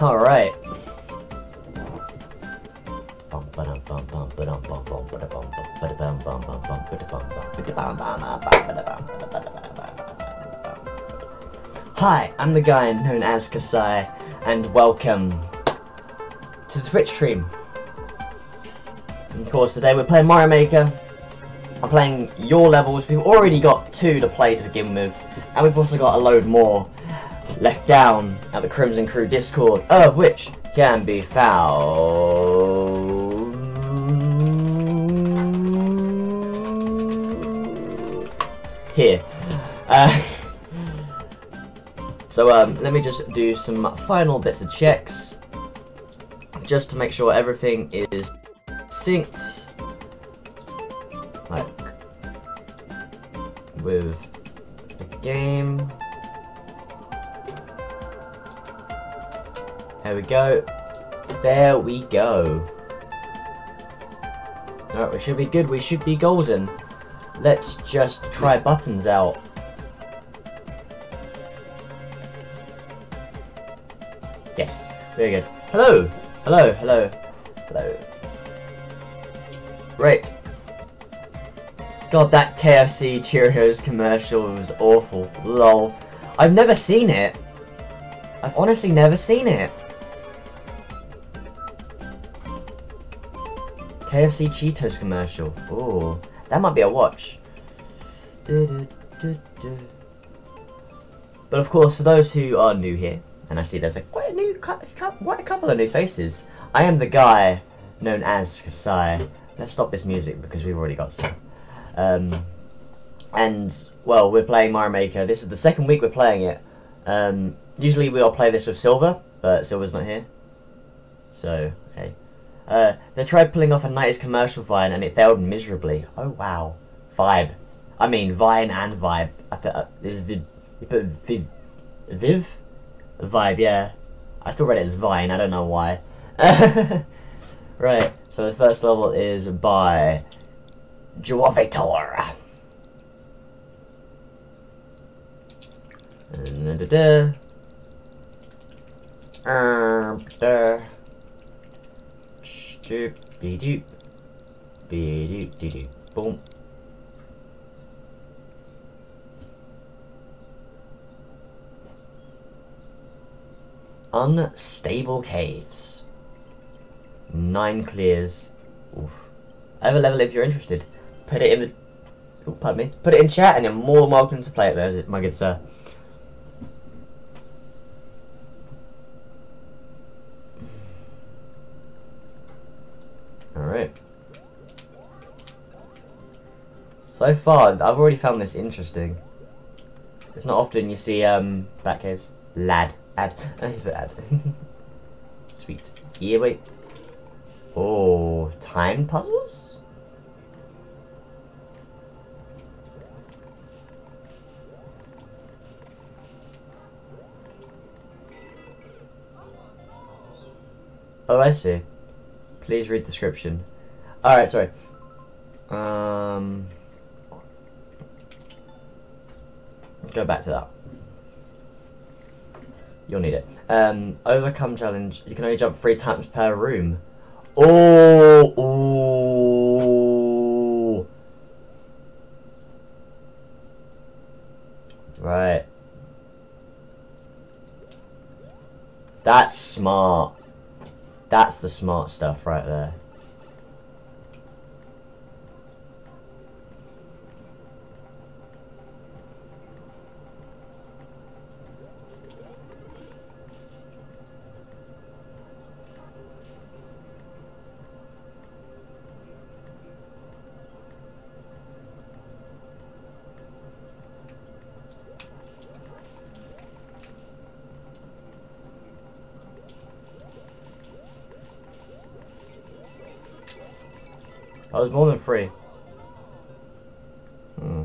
All right. Hi, I'm the guy known as Kasai, and welcome to the Twitch stream. And of course, today we're playing Mario Maker. I'm playing your levels. We've already got 2 to play to begin with, and we've also got a load more left down at the Crimson Crew Discord, of which can be found here. Let me just do some final bits of checks, just to make sure everything is synced, like, with the game. There we go. There we go. Alright, we should be good. We should be golden. Let's just try buttons out. Yes, very good. Hello! Hello, hello, hello. Great. God, that KFC Cheerios commercial was awful. Lol. I've never seen it. I've honestly never seen it. KFC Cheetos commercial. Ooh, that might be a watch. But of course, for those who are new here, and I see there's a quite a new, quite a couple of new faces. I am the guy known as Kasai. Let's stop this music because we've already got some. And well, we're playing Mario Maker. This is the second week we're playing it. Usually we'll play this with Silver, but Silver's not here. So, hey. They tried pulling off a 90s commercial Vine and it failed miserably. Oh wow. Vibe. I mean, Vine and Vibe. I put, Viv? Vibe, yeah. I still read it as Vine, I don't know why. Right, so the first level is by Joa. Doop, be doop, be doop, doop, boom. Unstable caves. 9 clears. Oof. I have a level if you're interested. Put it in the. Oh, pardon me. Put it in chat, and you're more than welcome to play it. There, my good sir. Alright. So far, I've already found this interesting. It's not often you see, Batcaves. Lad. Ad. Ad. Sweet. Yeah, wait. Oh, time puzzles? Oh, I see. Please read description. Alright, sorry. Go back to that. You'll need it. Overcome challenge. You can only jump 3 times per room. Oh! Ooh. Right. That's smart. That's the smart stuff right there. I was more than 3. Hmm.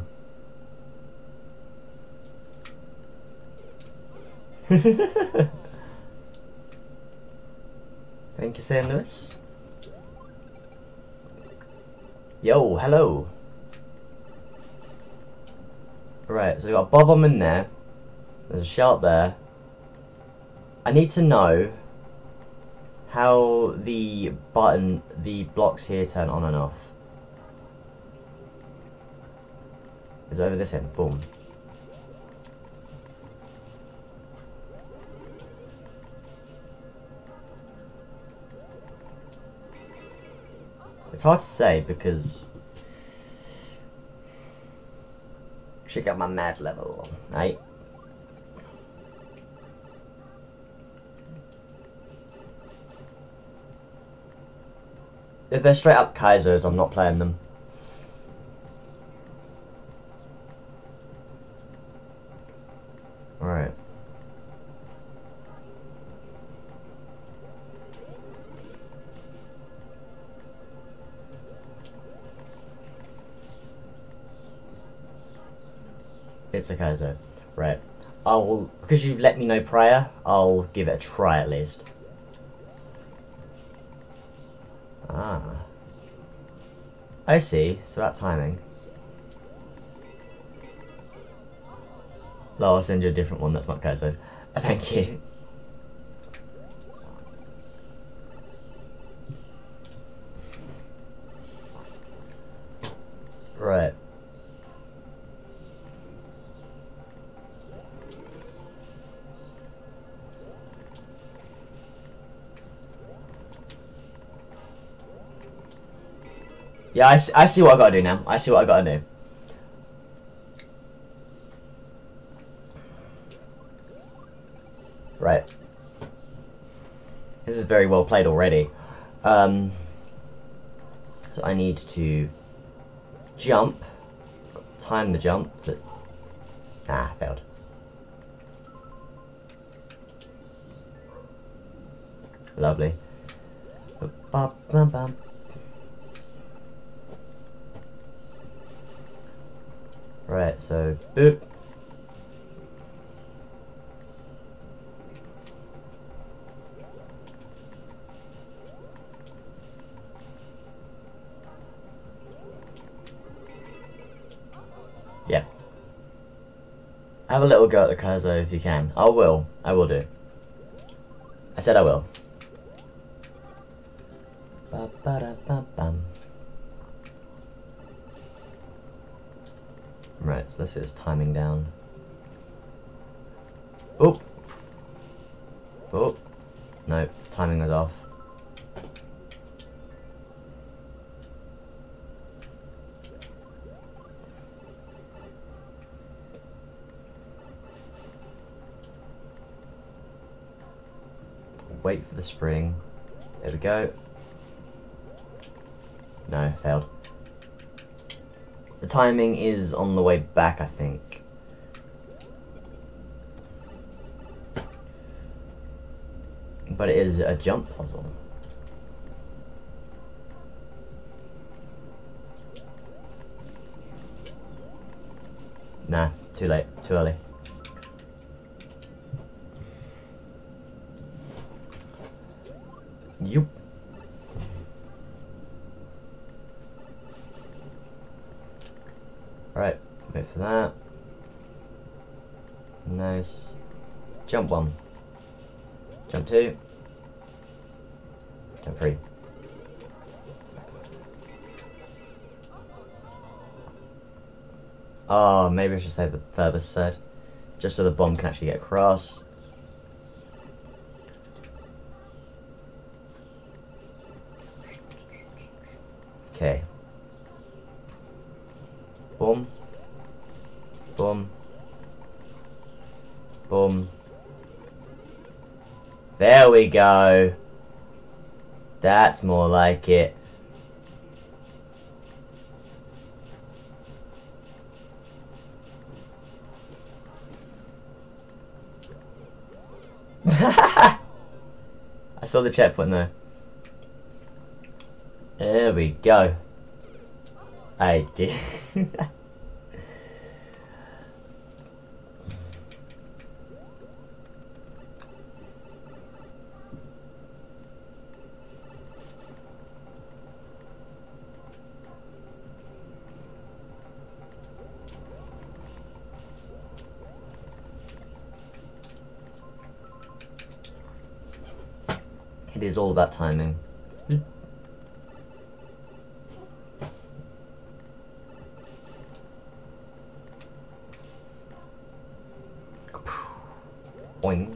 Thank you, Saint Louis. Yo, hello. Right, so we got Bob-omb in there. There's a shark there. I need to know how the blocks here turn on and off. It's over this end, boom. It's hard to say because check out my mad level, right? If they're straight up Kaizos, I'm not playing them. Alright. It's a Kaizo. Right. Because you've let me know prior, I'll give it a try at least. Ah. I see, it's about timing. No, I'll send you a different one that's not Kaizo. Thank you. Right. Yeah, I see what I gotta do now. I see what I gotta do. Right. This is very well played already. So I need to jump. Time the jump. Ah, failed. Lovely. Right, so boop. Yeah. Have a little go at the Kaizo if you can. I will. I will do. I said I will. Ba-ba-da-ba-bum. Right, so this is timing down. Boop! Boop! Nope, timing was off. Wait for the spring. There we go. No, failed. The timing is on the way back, I think. But it is a jump puzzle. Nah, too late, too early. Yup. Alright, wait for that. Nice. Jump one. Jump two. Jump three. Oh, maybe I should save the furthest side. Just so the bomb can actually get across. Okay. Boom. Boom. Boom. There we go. That's more like it. I saw the checkpoint though. There we go. I did. It is all about timing. Boing.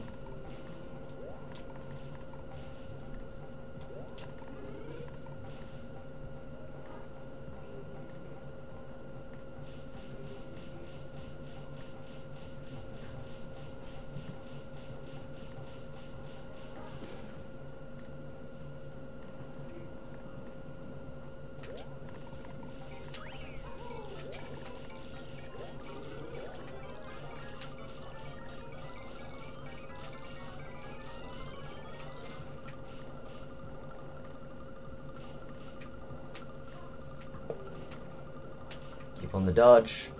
On the dodge.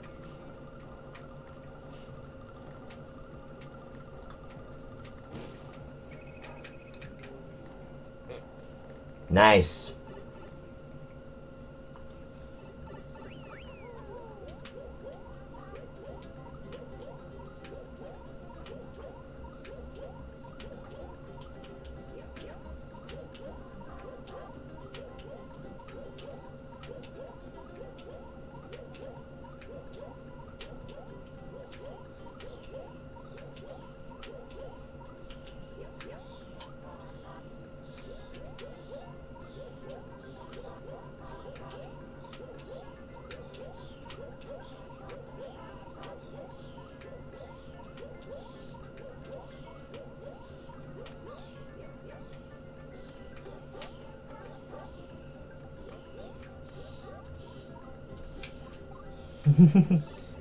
Nice.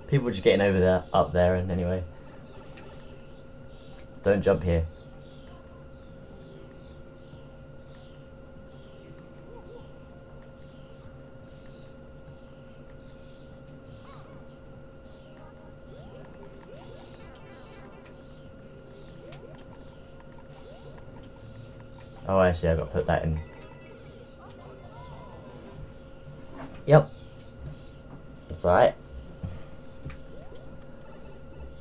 People are just getting over there, up there, and anyway. Don't jump here. Oh, actually, I've got to put that in. Yep. That's alright.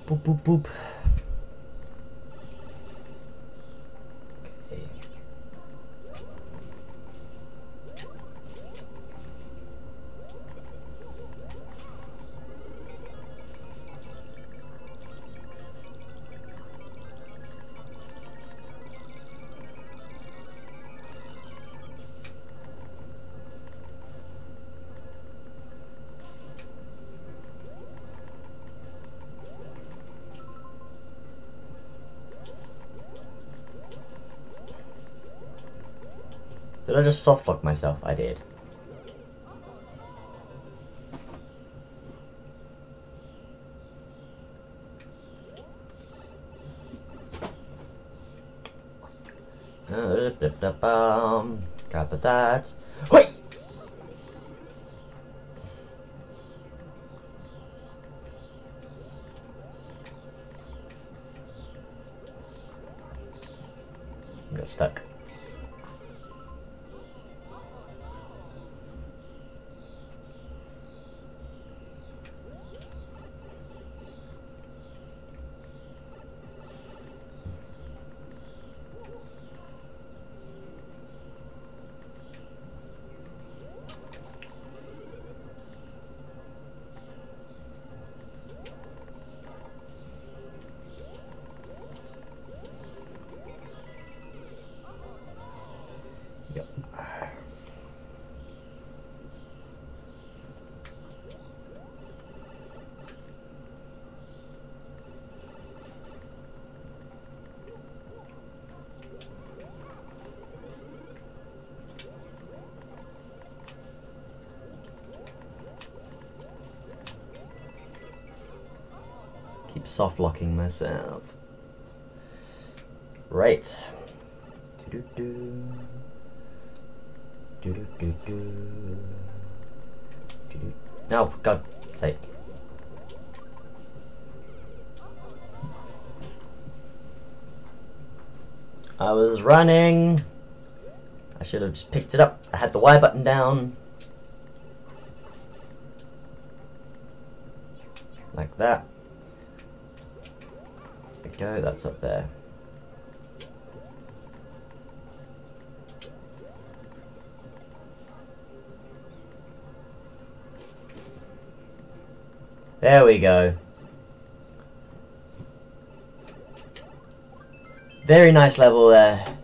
Boop, boop, boop. Okay. Did I just softlock myself? I did. Grab that. Wait! Got stuck. Soft locking myself. Right. Do do do do do do do. No, for God's sake. I was running. I should have just picked it up. I had the Y button down. Like that. Go, that's up there. There we go. Very nice level there.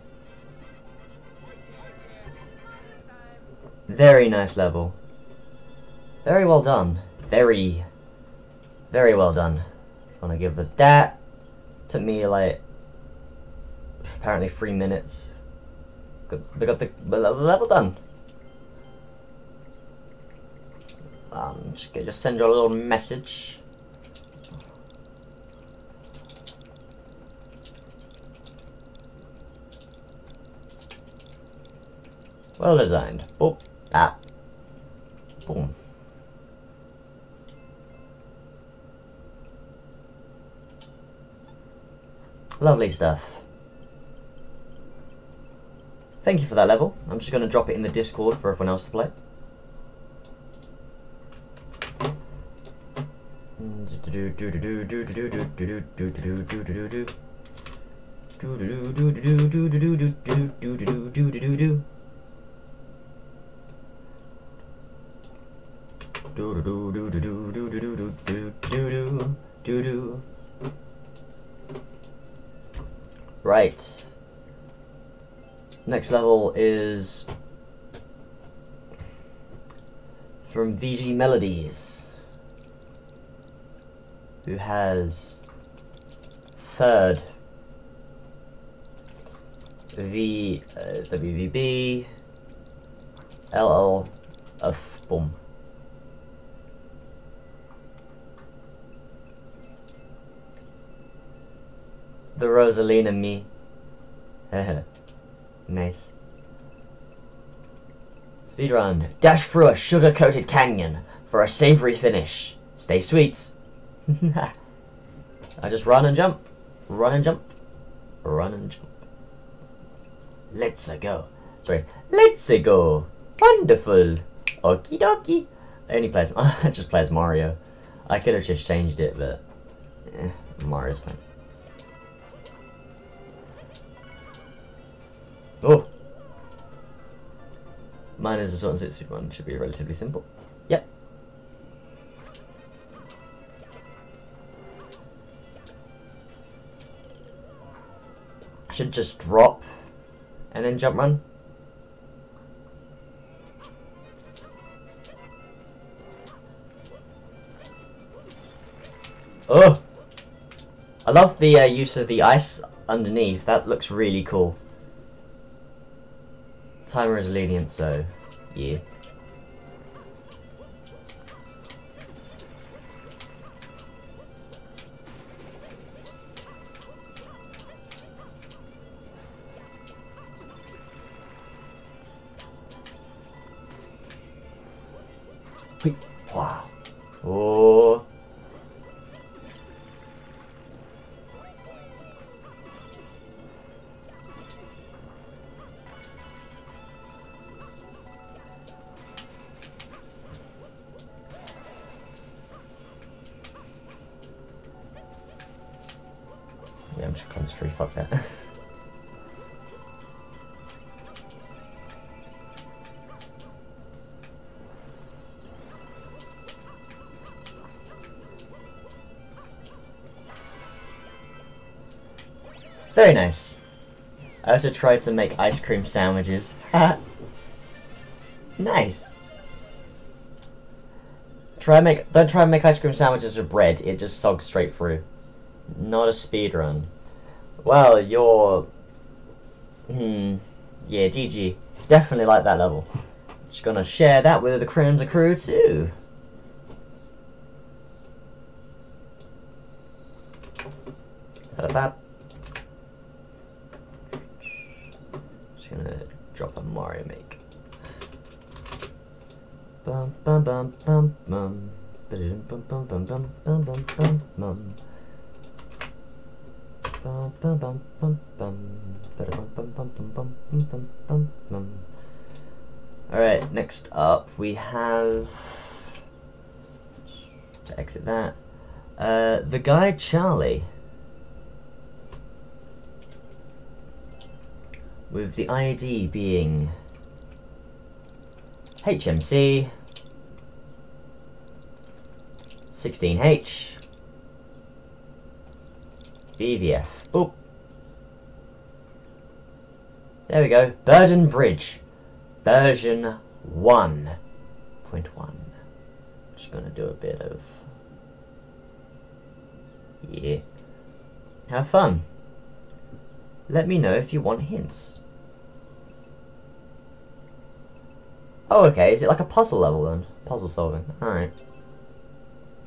Very nice level. Very well done. Very well done. I'm gonna give it that. Took me like apparently 3 minutes. Got the level done. Just send you a little message. Well designed. Boop, ah, boom. Lovely stuff. Thank you for that level. I'm just going to drop it in the Discord for everyone else to play. Right. Next level is from VG Melodies, who has third V WVB LL F boom. the Rosalina me. Nice. Speedrun. Dash through a sugar-coated canyon for a savory finish. Stay sweets. I just run and jump. Run and jump. Run and jump. Let's go. Sorry. Let's go. Wonderful. Okie dokie. I only play as, I just play as Mario. I could have just changed it, but Mario's fine. Oh. Mine is a sort of super one. Should be relatively simple. Yep. I should just drop and then jump run. Oh! I love the use of the ice underneath. That looks really cool. Timer is lenient, so yeah. Wow. Oh. Yeah, I'm just concentrating. Fuck that. Very nice. I also tried to make ice cream sandwiches. Nice. Don't try and make ice cream sandwiches with bread. It just sogs straight through. Not a speedrun. Well, you're... Yeah, GG. Definitely like that level. Just gonna share that with the Crimson Crew too. Just gonna drop a Mario Maker. Bum bum bum bum bum. Bum bum bum bum bum bum bum bum bum. Bum bum bum bum bum bum bum bum bum bum bum. Alright, next up we have to exit that. The guy Charlie with the ID being HMC 16H BVF. Boop. There we go. Burden Bridge. Version 1.1. Just gonna do a bit of... Yeah. Have fun. Let me know if you want hints. Oh, okay. Is it like a puzzle level then? Puzzle solving. Alright.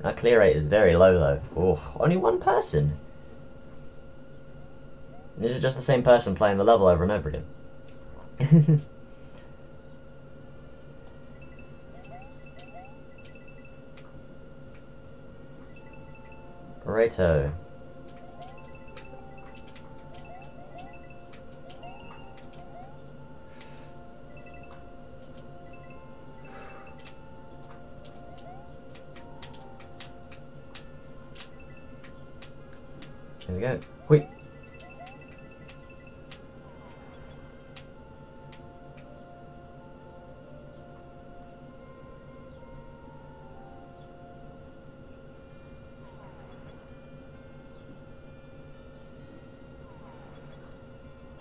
Our clear rate is very low though. Oh, only one person. This is just the same person playing the level over and over again. Righto. There we go. Wait.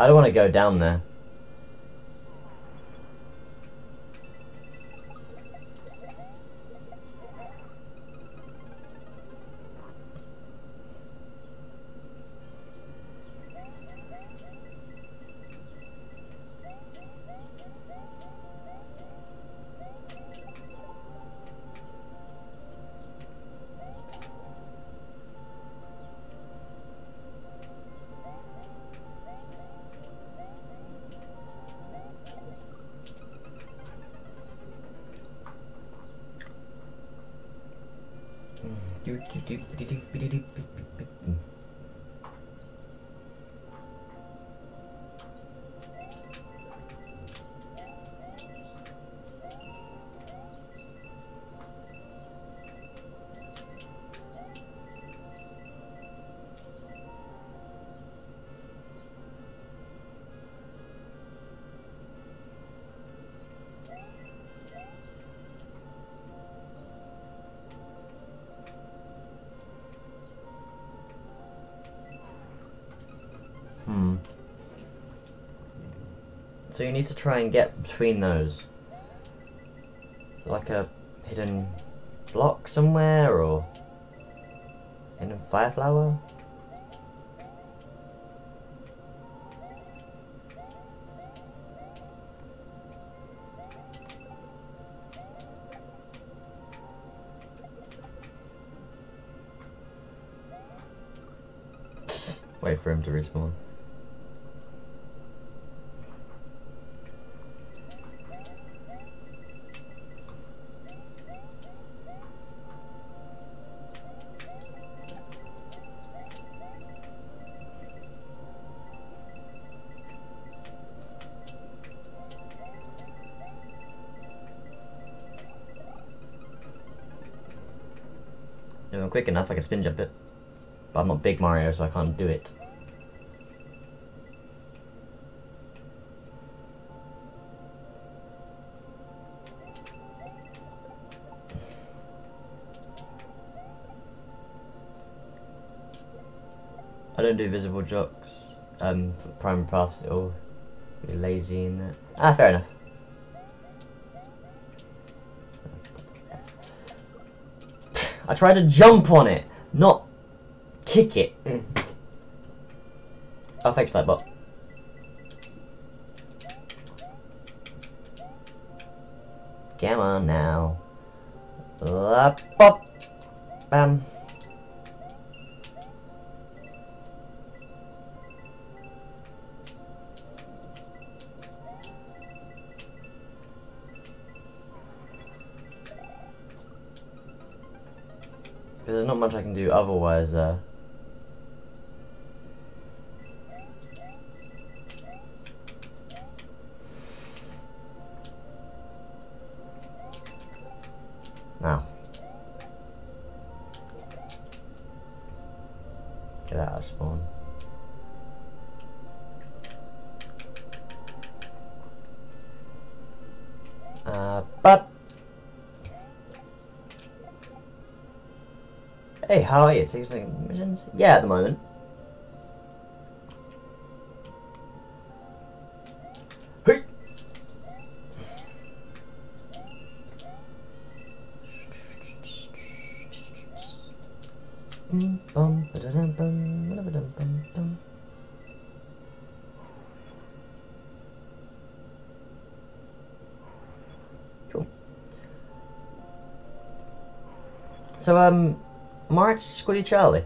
I don't want to go down there. So you need to try and get between those. Is there like a hidden block somewhere, or hidden fireflower? Wait for him to respawn. Quick enough, I can spin jump it, but I'm not Big Mario, so I can't do it. I don't do visible jocks for primary paths at all. Be lazy in that. Ah, fair enough. I tried to jump on it, not kick it. Oh, thanks, Lightbot. Come on now. Up, up, bam. There's not much I can do otherwise there. Now. Get that out of spawn. But hey, how are you? Taking missions? Yeah, at the moment. Hey! Cool. So, March Squiddy Charlie.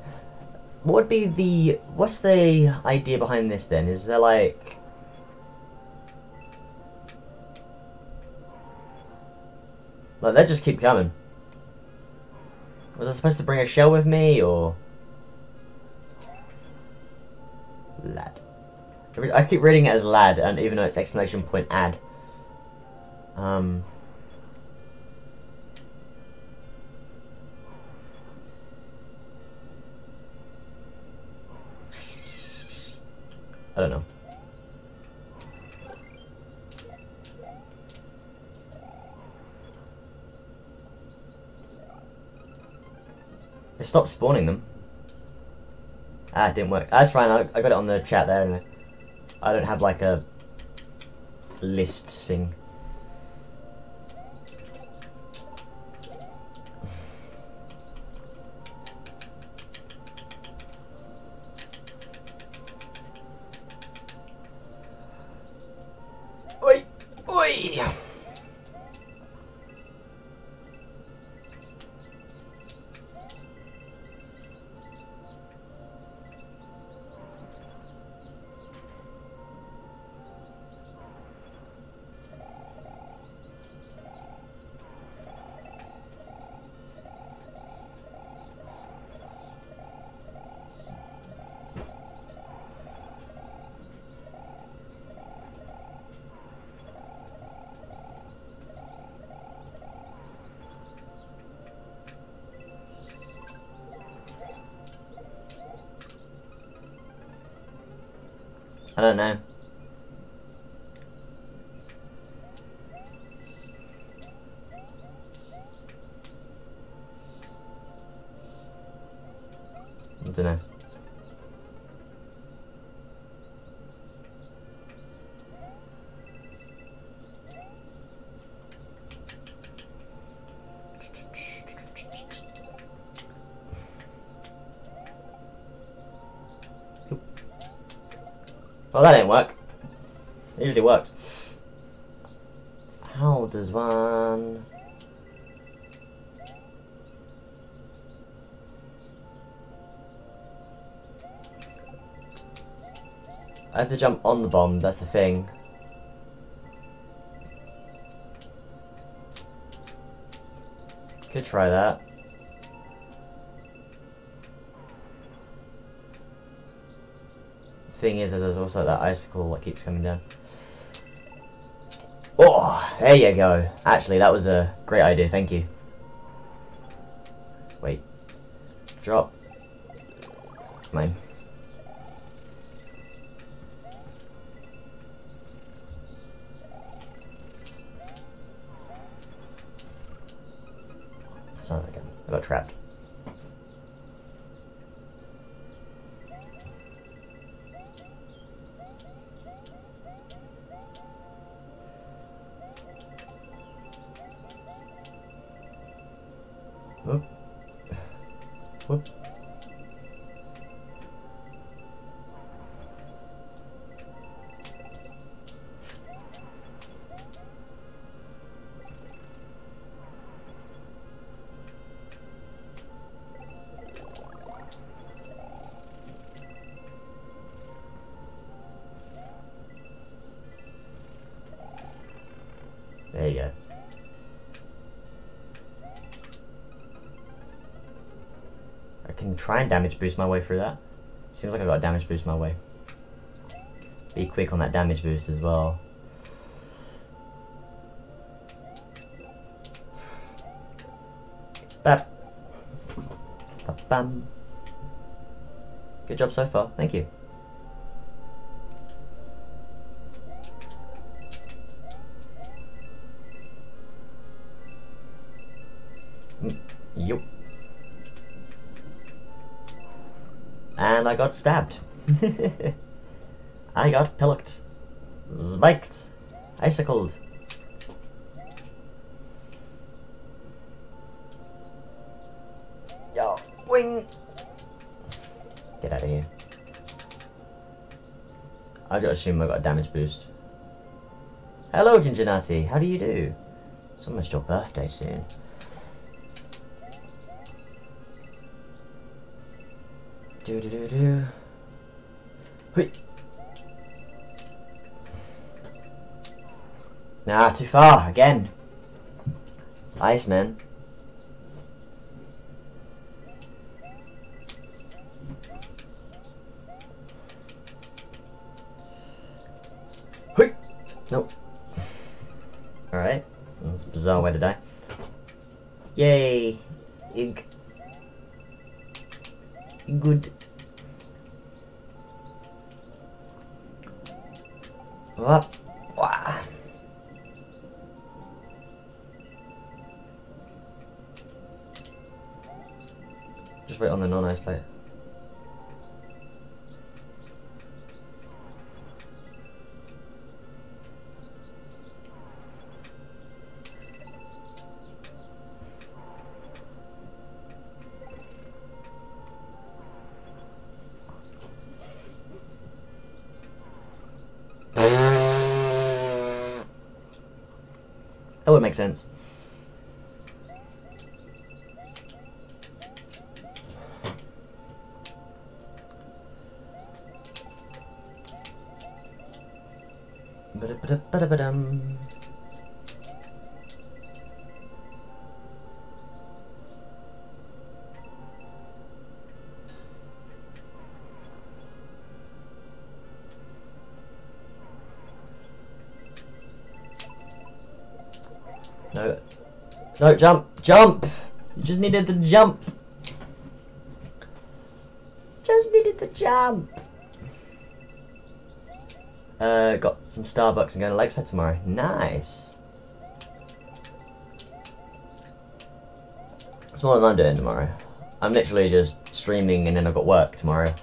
What would be the... what's the idea behind this then? Is there like... like they just keep coming. Was I supposed to bring a shell with me or... lad. I keep reading it as lad, and even though it's exclamation point ad. I don't know. It stopped spawning them. Ah, it didn't work. That's fine, I got it on the chat there anyway. I don't have like a list thing. I don't know. I don't know. Well, that didn't work. It usually works. How does one... I have to jump on the bomb, that's the thing. Could try that. Thing is, there's also that icicle that keeps coming down. Oh, there you go. Actually, that was a great idea. Thank you. Wait. Drop. Mine. That's not again. I got trapped. There you go. I can try and damage boost my way through that. Seems like I've got to damage boost my way. Be quick on that damage boost as well. Bap. Bam. Good job so far. Thank you. And I got stabbed. I got pillocked, spiked, icicled. Yo, wing! Get out of here. I just assume I got a damage boost. Hello, Gingernati. How do you do? It's almost your birthday soon. Do do do do. Hey. Nah, too far again. It's ice, man. Hey. Nope. All right. That's a bizarre way to die. Yay. Ig. Good. Up. Wow. Just wait on the non-ice plate. That would make sense. Ba-da-ba-da-ba-da-ba-dum. No. No, jump! Jump! You just needed to jump! Just needed to jump! Got some Starbucks and going to Lakeside tomorrow. Nice. That's more than I'm doing tomorrow. I'm literally just streaming and then I've got work tomorrow.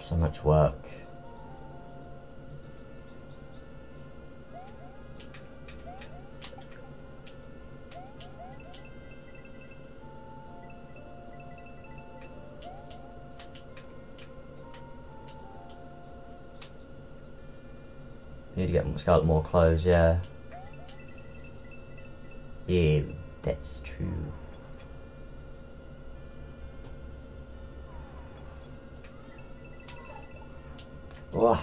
So much work. Need to get Scarlet more clothes, yeah. Yeah, that's true. Whoa.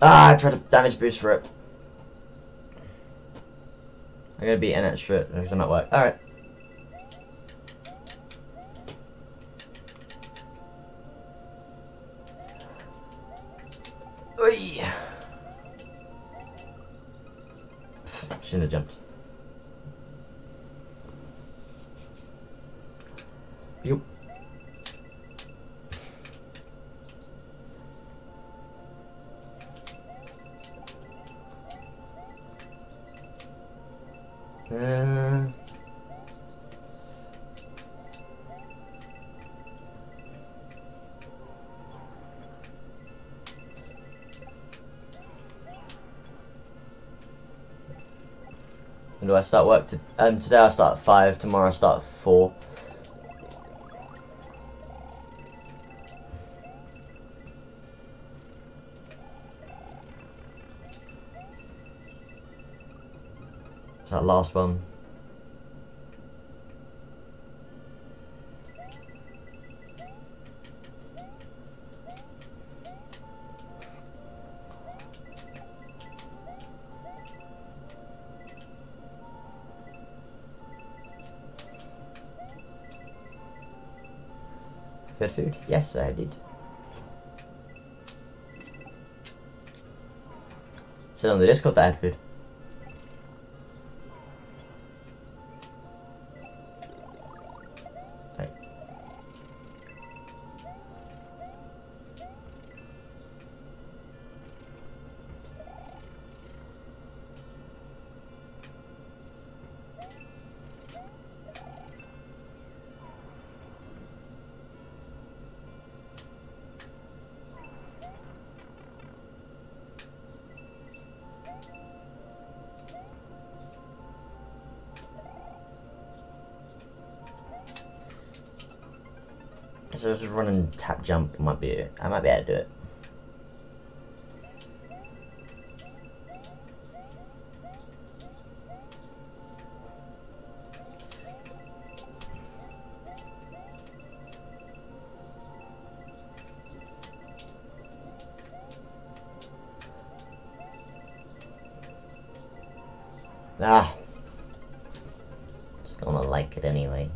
Ah, I tried to damage boost for it. I'm gonna be an extra because I'm at work. Alright. Oi! Shouldn't have jumped. Yup. When do I start work? Today I start at 5, tomorrow I start at 4. It's that last one. Good food? Yes, I did. Said on the Discord that I had food. Right. So just run and tap jump might be it. I might be able to do it. Ah, just gonna like it anyway.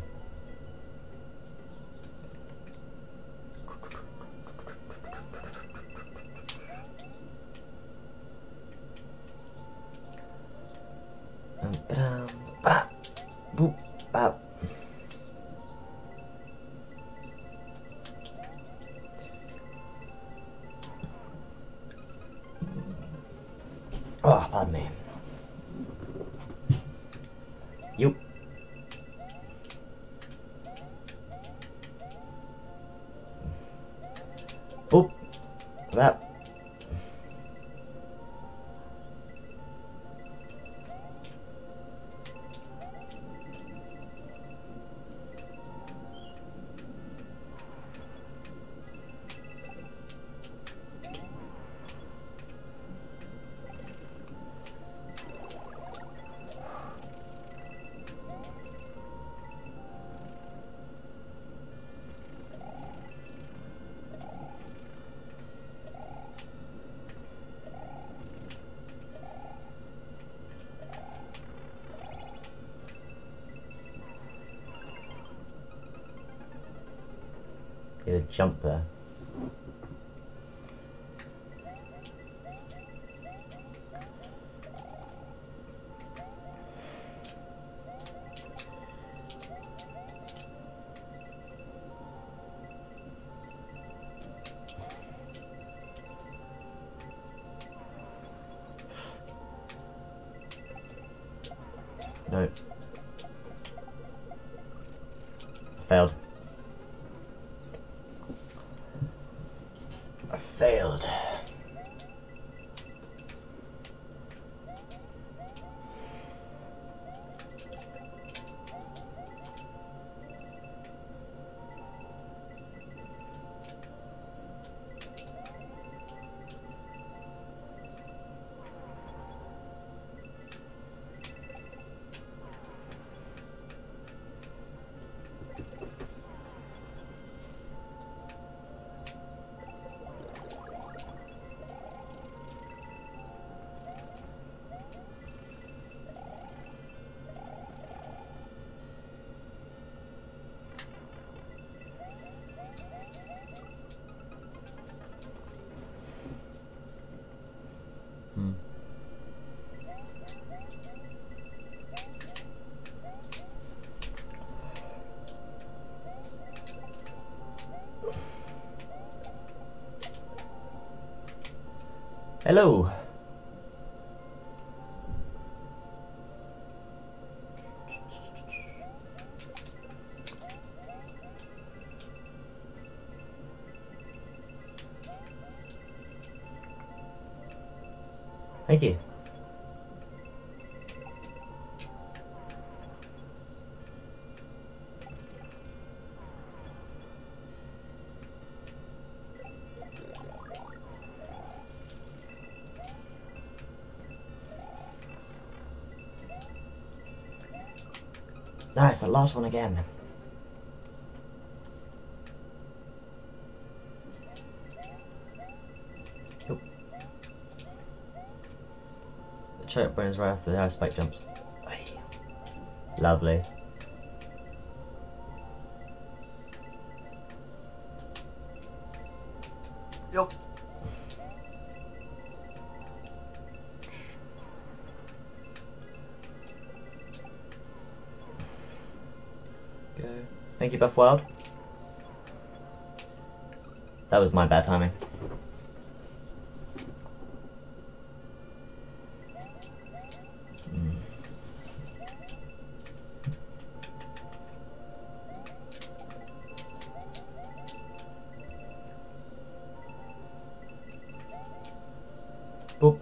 Oh, pardon me. You. Boop. That. Did a jump there. No. Failed. I failed. Hello. Thank you. That's the last one again. Nope. The choke burns right after the high spike jumps. Aye. Lovely. Yup. Thank you, Buff Wild. That was my bad timing. Boop.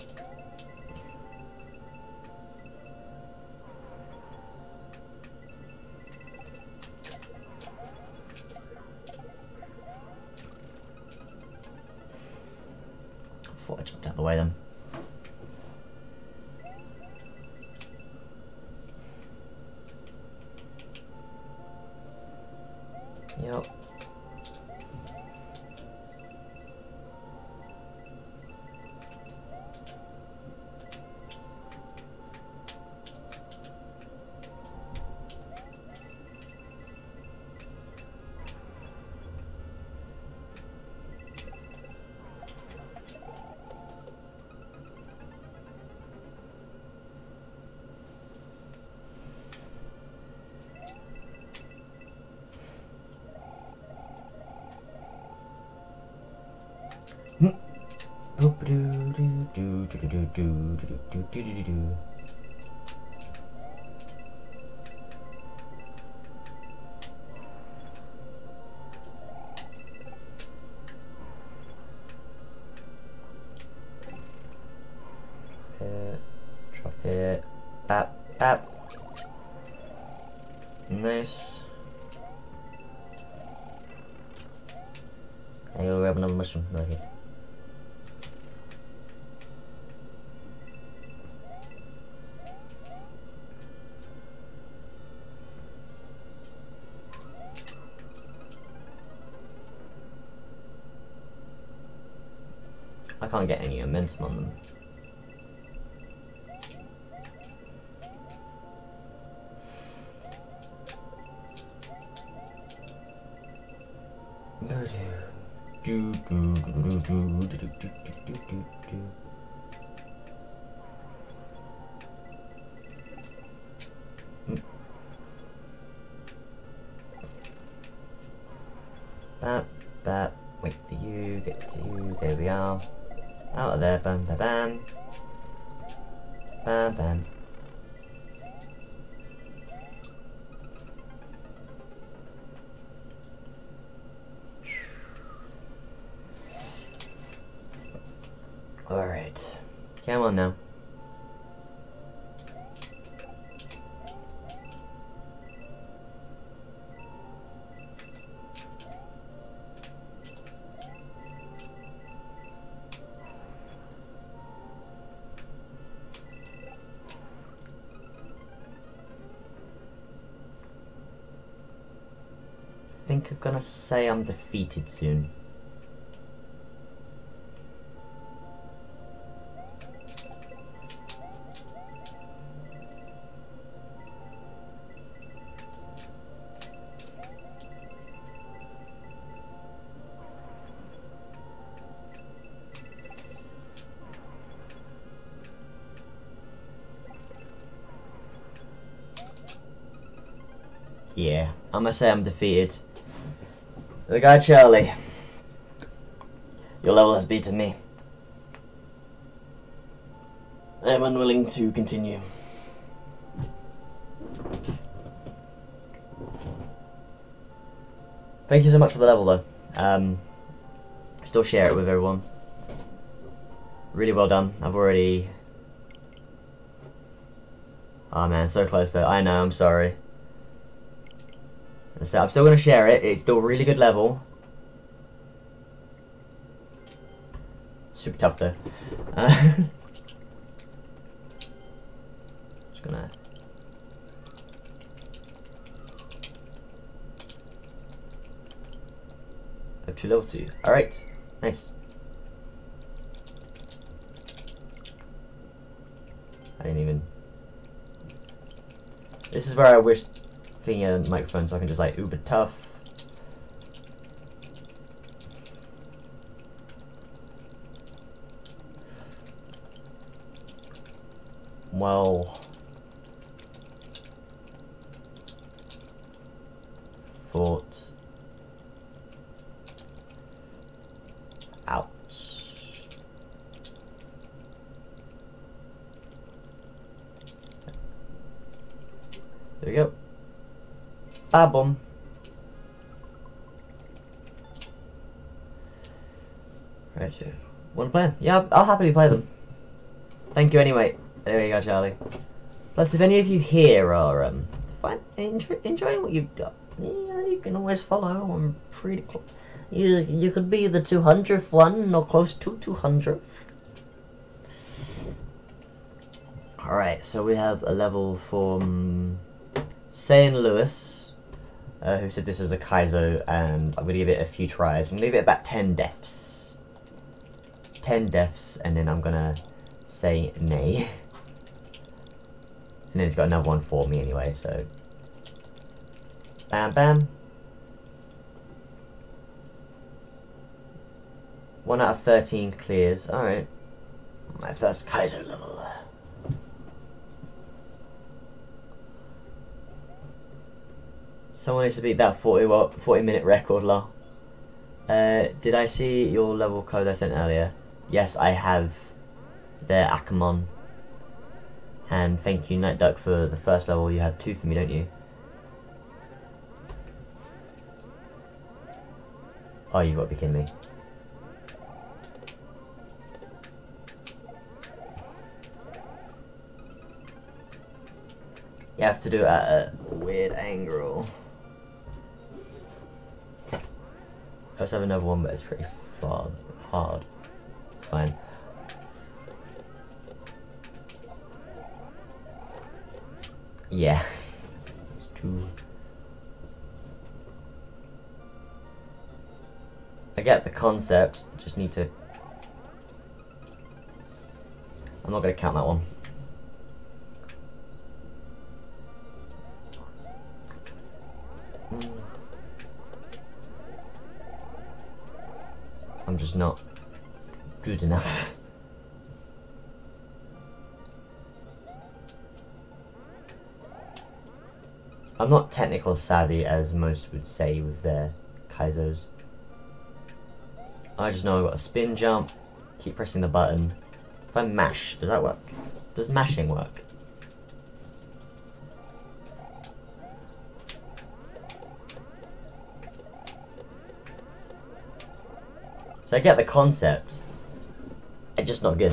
Do. Drop it. Bap, bap. Nice. I gotta grab another mushroom right here. Can't get any momentum on them. hurt him. Do do do do do do do do do do. That, wait for you, get to you, there we are. Out of there, bam, bam, bam. Bam, bam. Alright, come on now. I think I'm gonna say I'm defeated soon. Yeah, I'm gonna say I'm defeated. The guy Charlie, your level has beaten me. I am unwilling to continue. Thank you so much for the level though. Still share it with everyone. Really well done. I've already... Oh man, so close though. I know, I'm sorry. So I'm still going to share it, it's still a really good level. Super tough though. Just going to... Up to level 2. Alright, nice. I didn't even... This is where I wish... thingy and microphone so I can just like uber tough. Well, fought out. There we go. Bob-omb. Right here. Wanna play them? Yeah, I'll happily play them. Thank you anyway. There you go, Charlie. Plus, if any of you here are enjoying what you've got, yeah, you can always follow. I'm pretty close. You could be the 200th one, or close to 200th. Alright, so we have a level from Saint Louis. Who said this is a Kaizo, and I'm going to give it a few tries. I'm going to give it about 10 deaths. 10 deaths, and then I'm going to say nay. And then it's got another one for me anyway, so... Bam, bam. 1 out of 13 clears, alright. My first Kaizo level. Someone needs to beat that 40-minute record, lol. Did I see your level code I sent earlier? Yes, I have. There, Akamon. And thank you, Night Duck, for the first level. You had 2 for me, don't you? Oh, you've got to be kidding me. You have to do it at a weird angle. I also have another one, but it's pretty far hard. It's fine. Yeah, it's true. I get the concept. Just need to. I'm not gonna count that one. I'm just not good enough. I'm not technical savvy as most would say with their Kaizos. I just know I've got a spin jump, keep pressing the button. If I mash, does that work? Does mashing work? So I get the concept, it's just not good.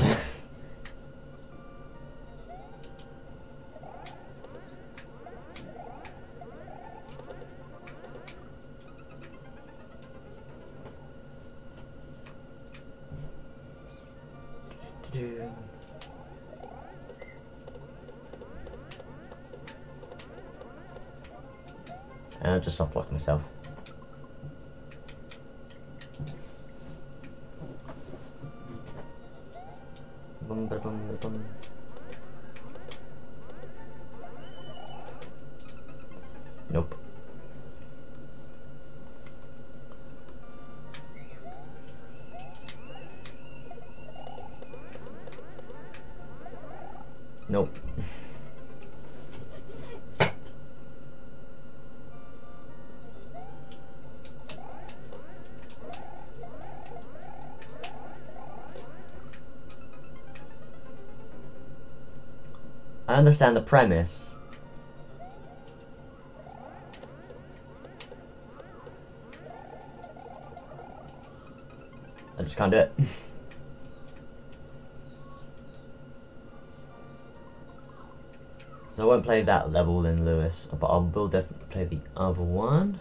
And I'll just soft block myself. Nope. Nope. I understand the premise. I just can't do it. So I won't play that level in Lewis, but I will definitely play the other one.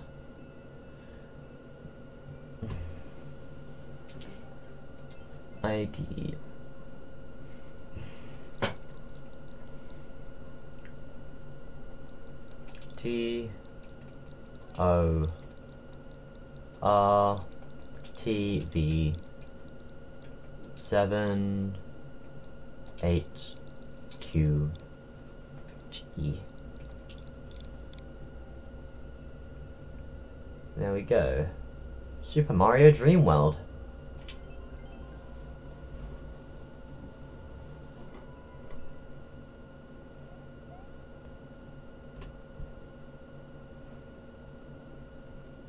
ID. T. O. R. T. V. 7. 8. Q. G. There we go. Super Mario Dream World.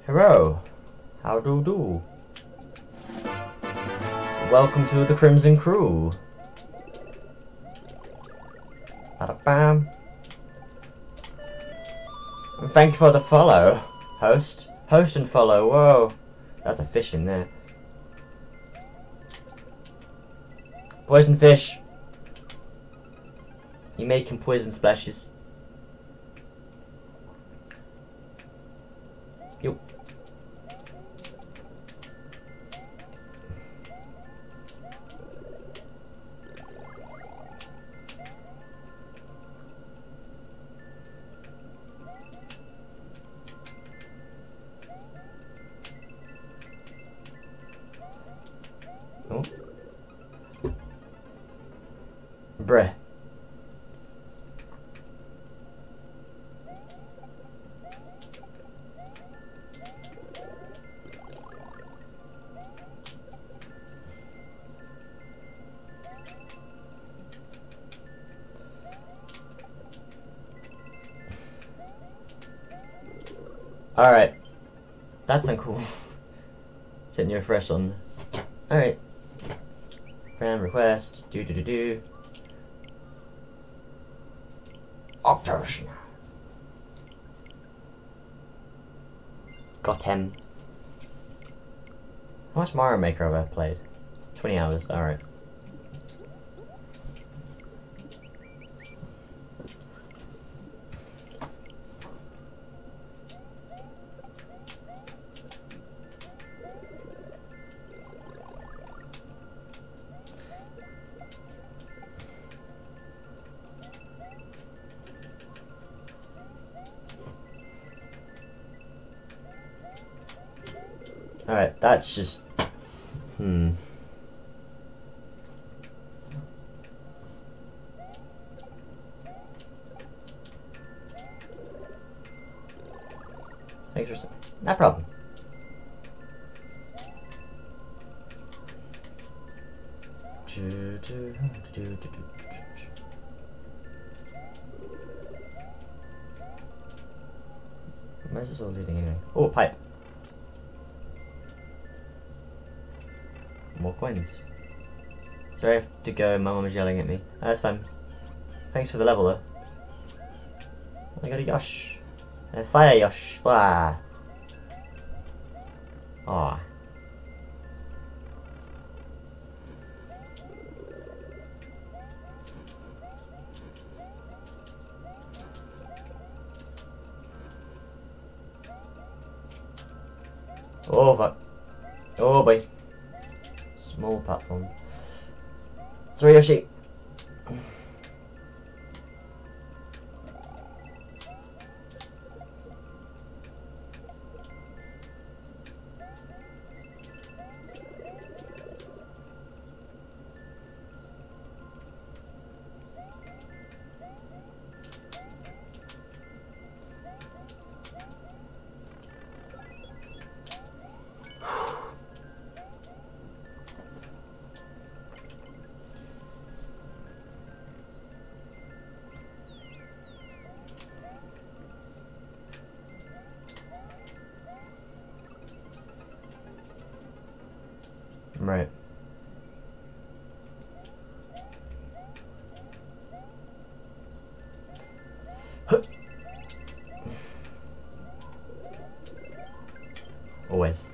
Hello. How do you do? Welcome to the Crimson Crew. Bada bam. And thank you for the follow, host. Host and follow, whoa. That's a fish in there. Poison fish. You're making poison splashes. Yo. Oh. Bruh. Alright. That's uncool. Sitting here fresh on. Alright. Friend request, do. Octoshna. Got him. How much Mario Maker have I played? 20 hours, alright. Alright, that's just... Thanks for saying. No problem. Might as well leading anyway. Oh, pipe. More coins. Sorry I have to go, my mum is yelling at me. Oh, that's fine. Thanks for the level though. I got a Yosh. A fire Yosh. Wah. Aw. Oh, fuck. Oh, boy. Small platform. Sorry, Yoshi. Right. Always.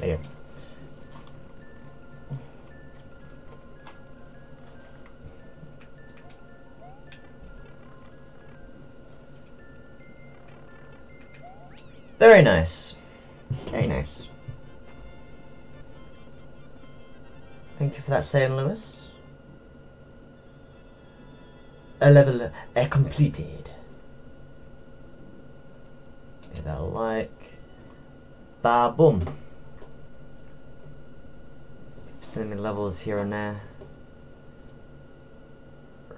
There you go. Very nice. Very nice. Thank you for that, Saint Louis. A level completed. Give that a like. Ba-boom. Send me levels here and there.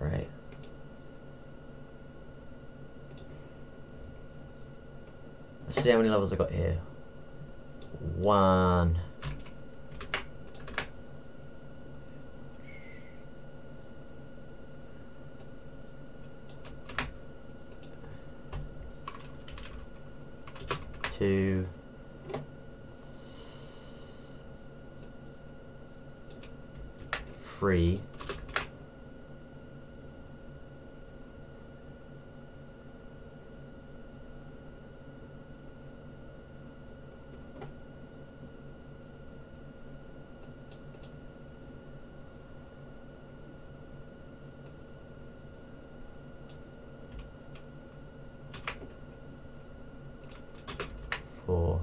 Right. Let's see how many levels I got here. 1. Two. Three, four.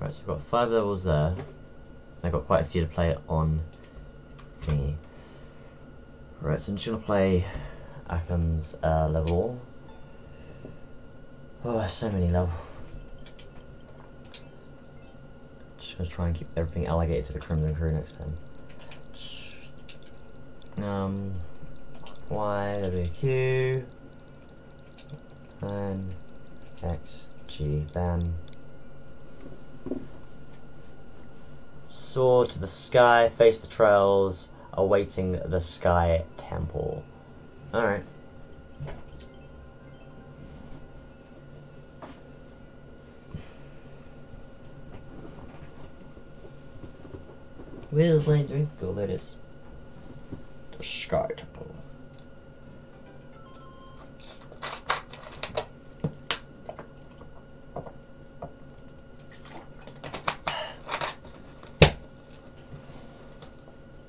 Right, so I've got 5 levels there. I've got quite a few to play on thingy. Right, so I'm just gonna play Akam's level. Oh, so many levels. Just gonna try and keep everything allocated to the Crimson Crew next time. Y, W, Q, and X, G, bam. Soar to the sky, face the trails, awaiting the Sky Temple. Alright. Where's my drink? Oh, there it is. The Sky Temple.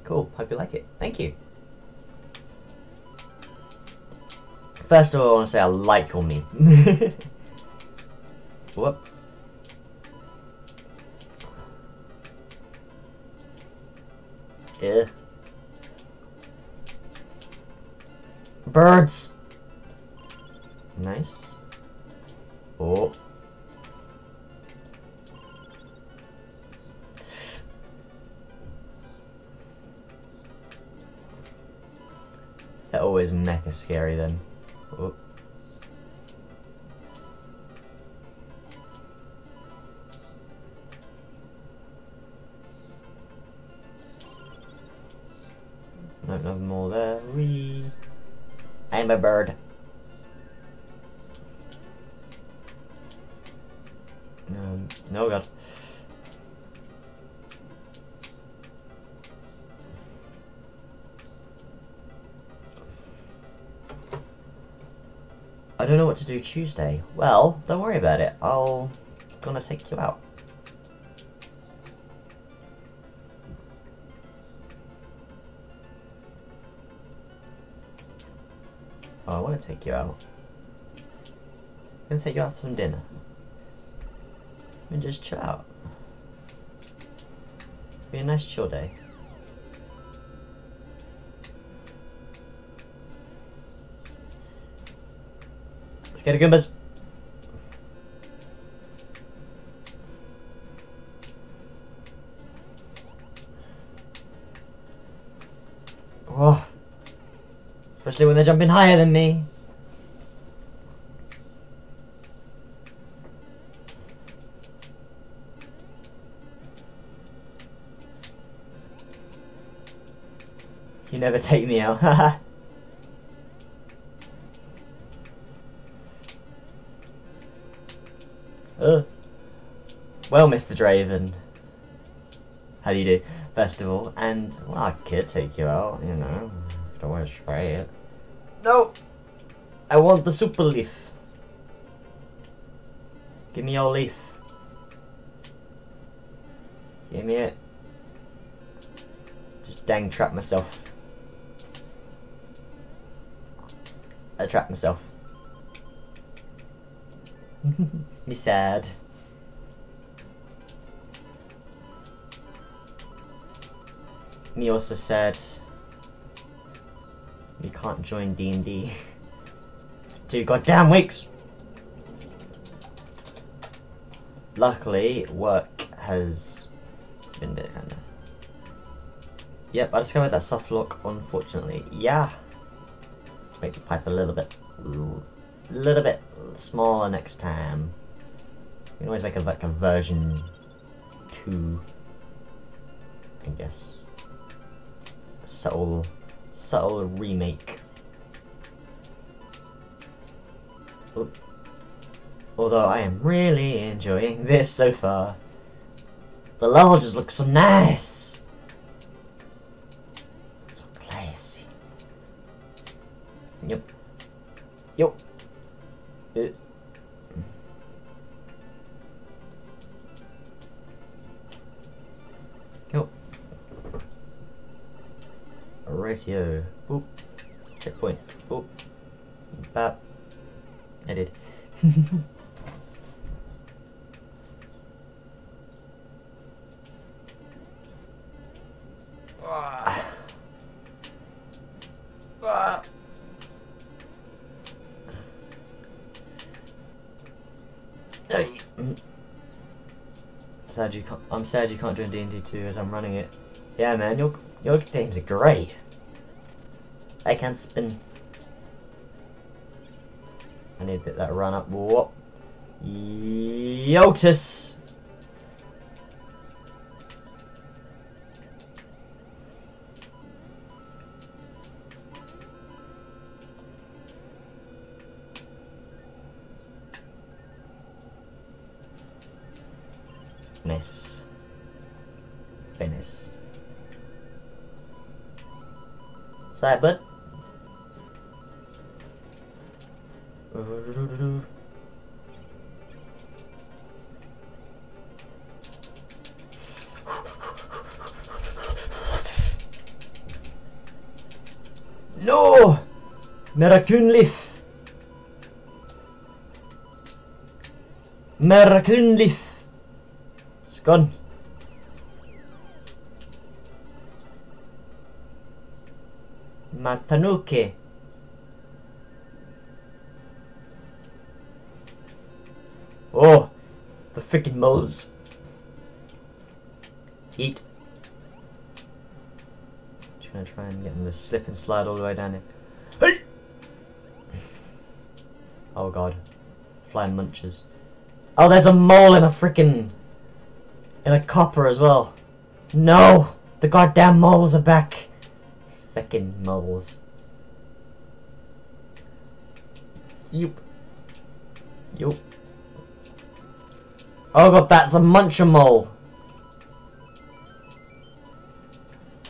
Cool, hope you like it. Thank you. First of all, I want to say I like your meat. Whoop. Yeah. Birds. Nice. Oh. They're always mecha scary then. Oh. Nothing more there. Wee. I'm a bird. No god. I don't know what to do Tuesday. Well, don't worry about it. I'll gonna take you out. Oh, I want to take you out. I'm going to take you out for some dinner. And just chill out. Be a nice chill day. Let's get a Goombas! Oh. Especially when they're jumping higher than me. You never take me out, haha. Well, Mr. Draven, how do you do, first of all? And, well, I could take you out, you know. I want to try it. No! I want the super leaf. Give me your leaf. Give me it. Just dang trap myself. I trapped myself. Me sad. Me also sad. We can't join D&D for 2 goddamn weeks! Luckily, work has been a bit handy. Yep, I discovered that soft lock, unfortunately. Yeah! To make the pipe a little bit smaller next time. We can always make like a version 2, I guess. Subtle remake. Oop. Although I am really enjoying this so far. The level just looks so nice. So classy. Yep. Yep. Rightio. Boop. Checkpoint. Boop. Bap. I did. Sad you can't, I'm sad you can't join D&D 2 as I'm running it. Yeah man, your games are great. I can spin. I need to get that run up. Whoop. Yotus! Miss. Venice. Side bud. No! Merakunlis! Merakunlis! It's gone. Matanuke. Oh, the freaking moles. Eat. I'm trying to get them to slip and slide all the way down here. Hey! Oh god. Flying munchers. Oh, there's a mole in a freaking. In a copper as well. No! The goddamn moles are back. Fucking moles. Yup. Yup. Oh god, that's a muncher mole.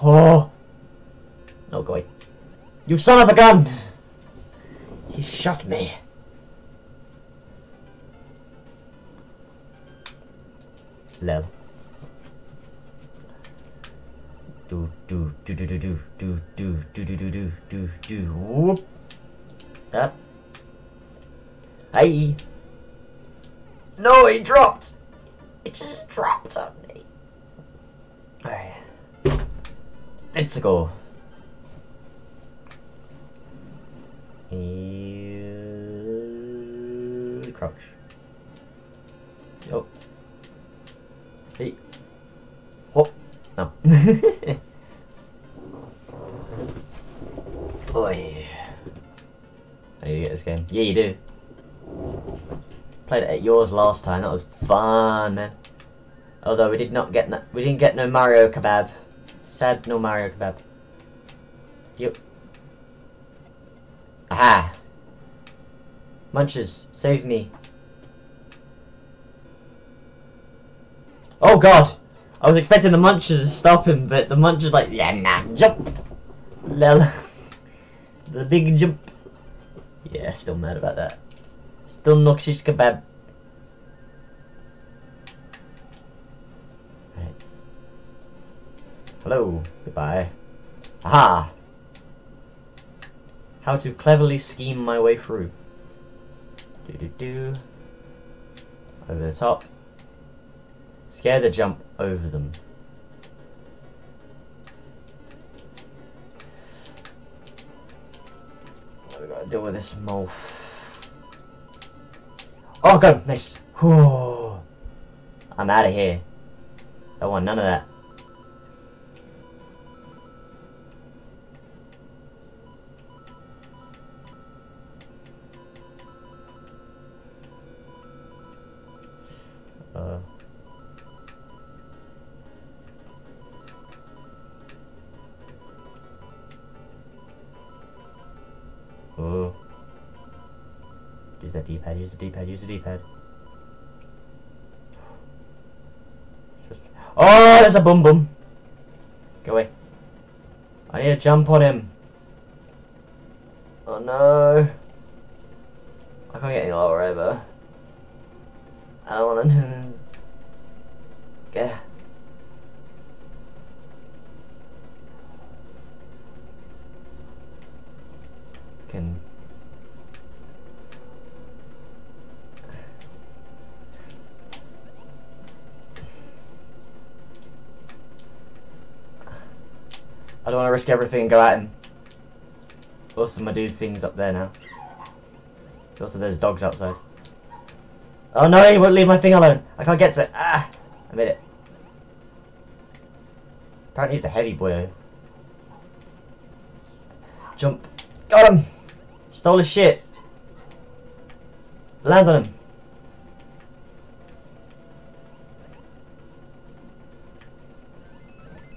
Oh. No, go away. You son of a gun! He shot me. Lel. Do do do do do do do do do do do do do do. Whoop. That. Hey. No, he dropped. It just dropped on me. Alright. Let's go. Crouch. Yo. Hey. Oh. No. Oi. I need to get this game. Yeah, you do. Played it at yours last time. That was fun, man. Although we did not get no, we didn't get no Mario kebab. Sad, no Mario kebab. Yep. Aha. Munchers, save me. Oh god. I was expecting the munchers to stop him, but the munchers like, yeah, nah, jump. Lel. The big jump. Yeah, still mad about that. Still no shish kebab. Right. Hello. Goodbye. Aha. How to cleverly scheme my way through. Do do do. Over the top. Scare the jump over them. What do we gotta deal with this mole? Oh god, nice. Whew. I'm out of here. Don't want none of that. Oh. Use that D-pad, use the D-pad, use the D-pad. Oh, there's a boom-boom. Go away. I need to jump on him. Oh no. I can't get any lower over. I don't want to. Yeah. Can. I don't want to risk everything and go at him. Also, my dude thing's up there now. Also, there's dogs outside. Oh no, he won't leave my thing alone. I can't get to it. Ah! I did it. Apparently he's a heavy boy. Jump. Got him! Stole his shit. Land on him.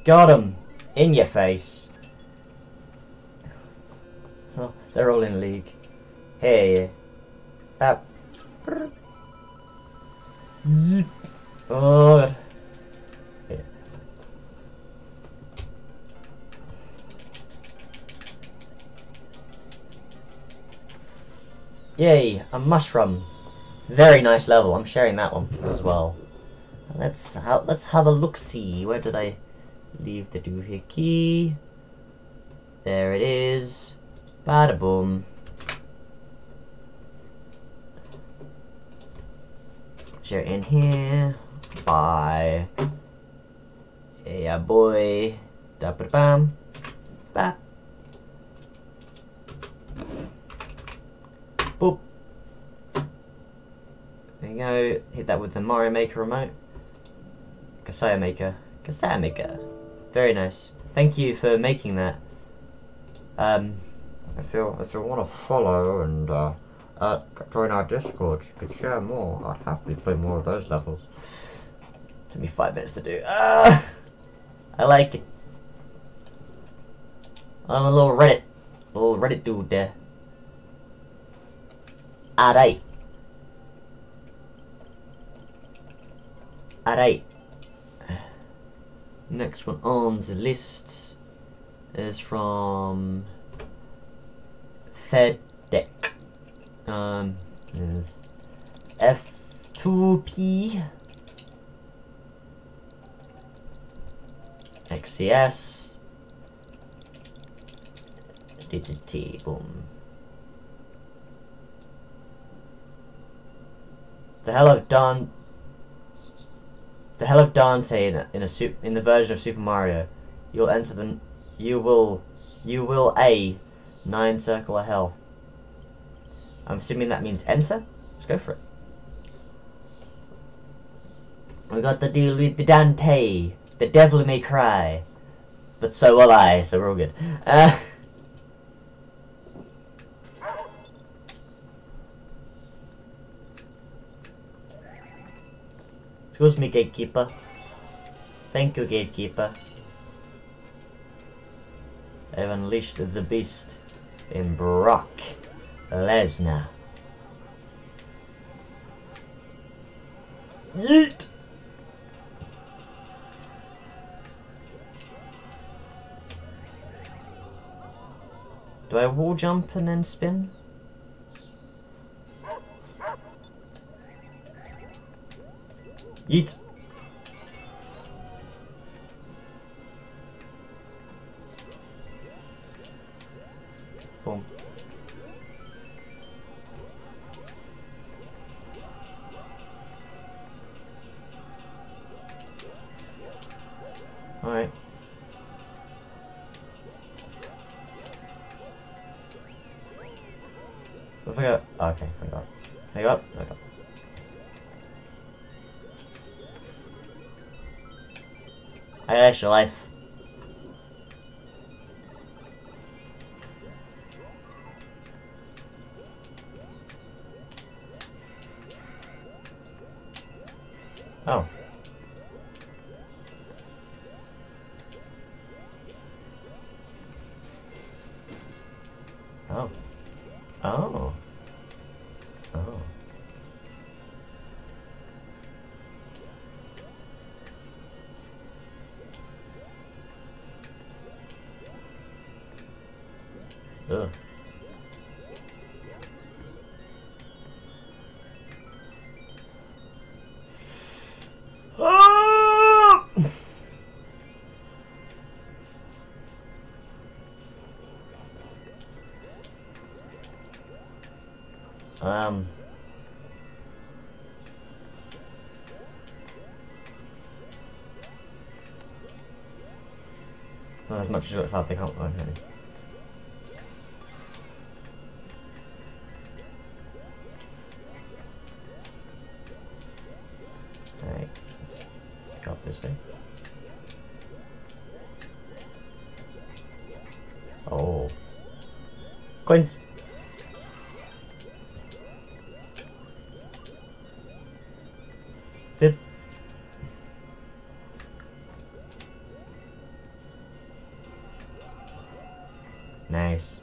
Got him. In your face. Oh, they're all in league. Hey. Up. Oh, God. Here. Yay, a mushroom. Very nice level. I'm sharing that one as well. Let's have a look-see. Where did I leave the doohickey? There it is. Bada boom. Share in here. Bye. Yeah, boy. Da ba bam. Ba. Boop. There you go. Hit that with the Mario Maker remote. Kasai Maker. Kasai Maker. Very nice. Thank you for making that. If you want to follow and join our Discord, you could share more. I'd happily play more of those levels. Took me 5 minutes to do. I like it. I'm a little Reddit dude there. Alright. Alright. Next one on the list is from Fed Deck. Is F2P XCS DDT boom. The hell of Dante in the version of Super Mario. You'll enter the you will 9 circle of hell. I'm assuming that means enter. Let's go for it. We got to deal with the Dante. The Devil May Cry. But so will I, so we're all good. Excuse me, gatekeeper. Thank you, gatekeeper. I've unleashed the beast in Brock Lesnar. Yeet! Do I wall jump and then spin? Yeet! Boom. Alright. What if I go? Oh, okay, I got. Can I go up? I got. I got extra life. Oh. Oh. Oh. Oh. Ugh. Well, as much as it looks like they can't run here. Right. Oh. Coins. Dip. Nice.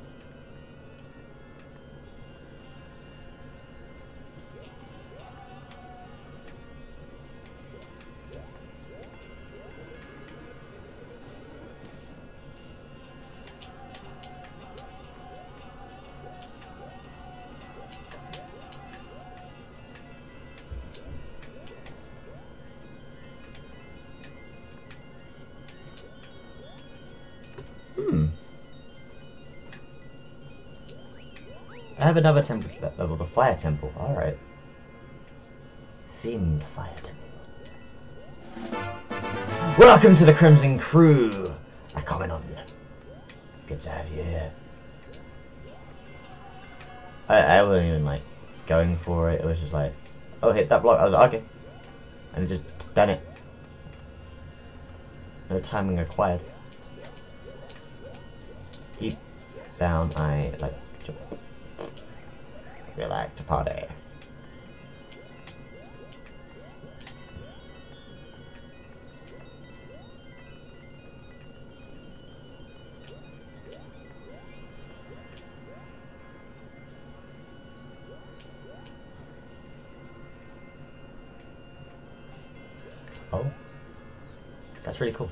I have another temple to that level, the Fire Temple. Alright. Themed Fire Temple. Welcome to the Crimson Crew! Akamon. Good to have you here. I wasn't even like going for it, it was just like, oh, hit that block. I was like, okay. And just done it. No timing acquired. Deep down, I like jump. We like to party. Oh, that's really cool.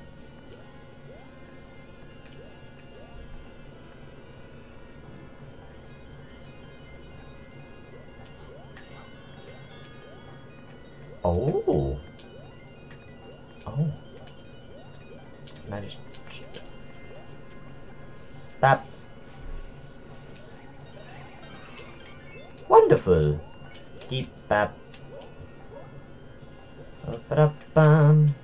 Oh. Oh. Can I just... That. Wonderful. Deep bap. Ba-da-bam.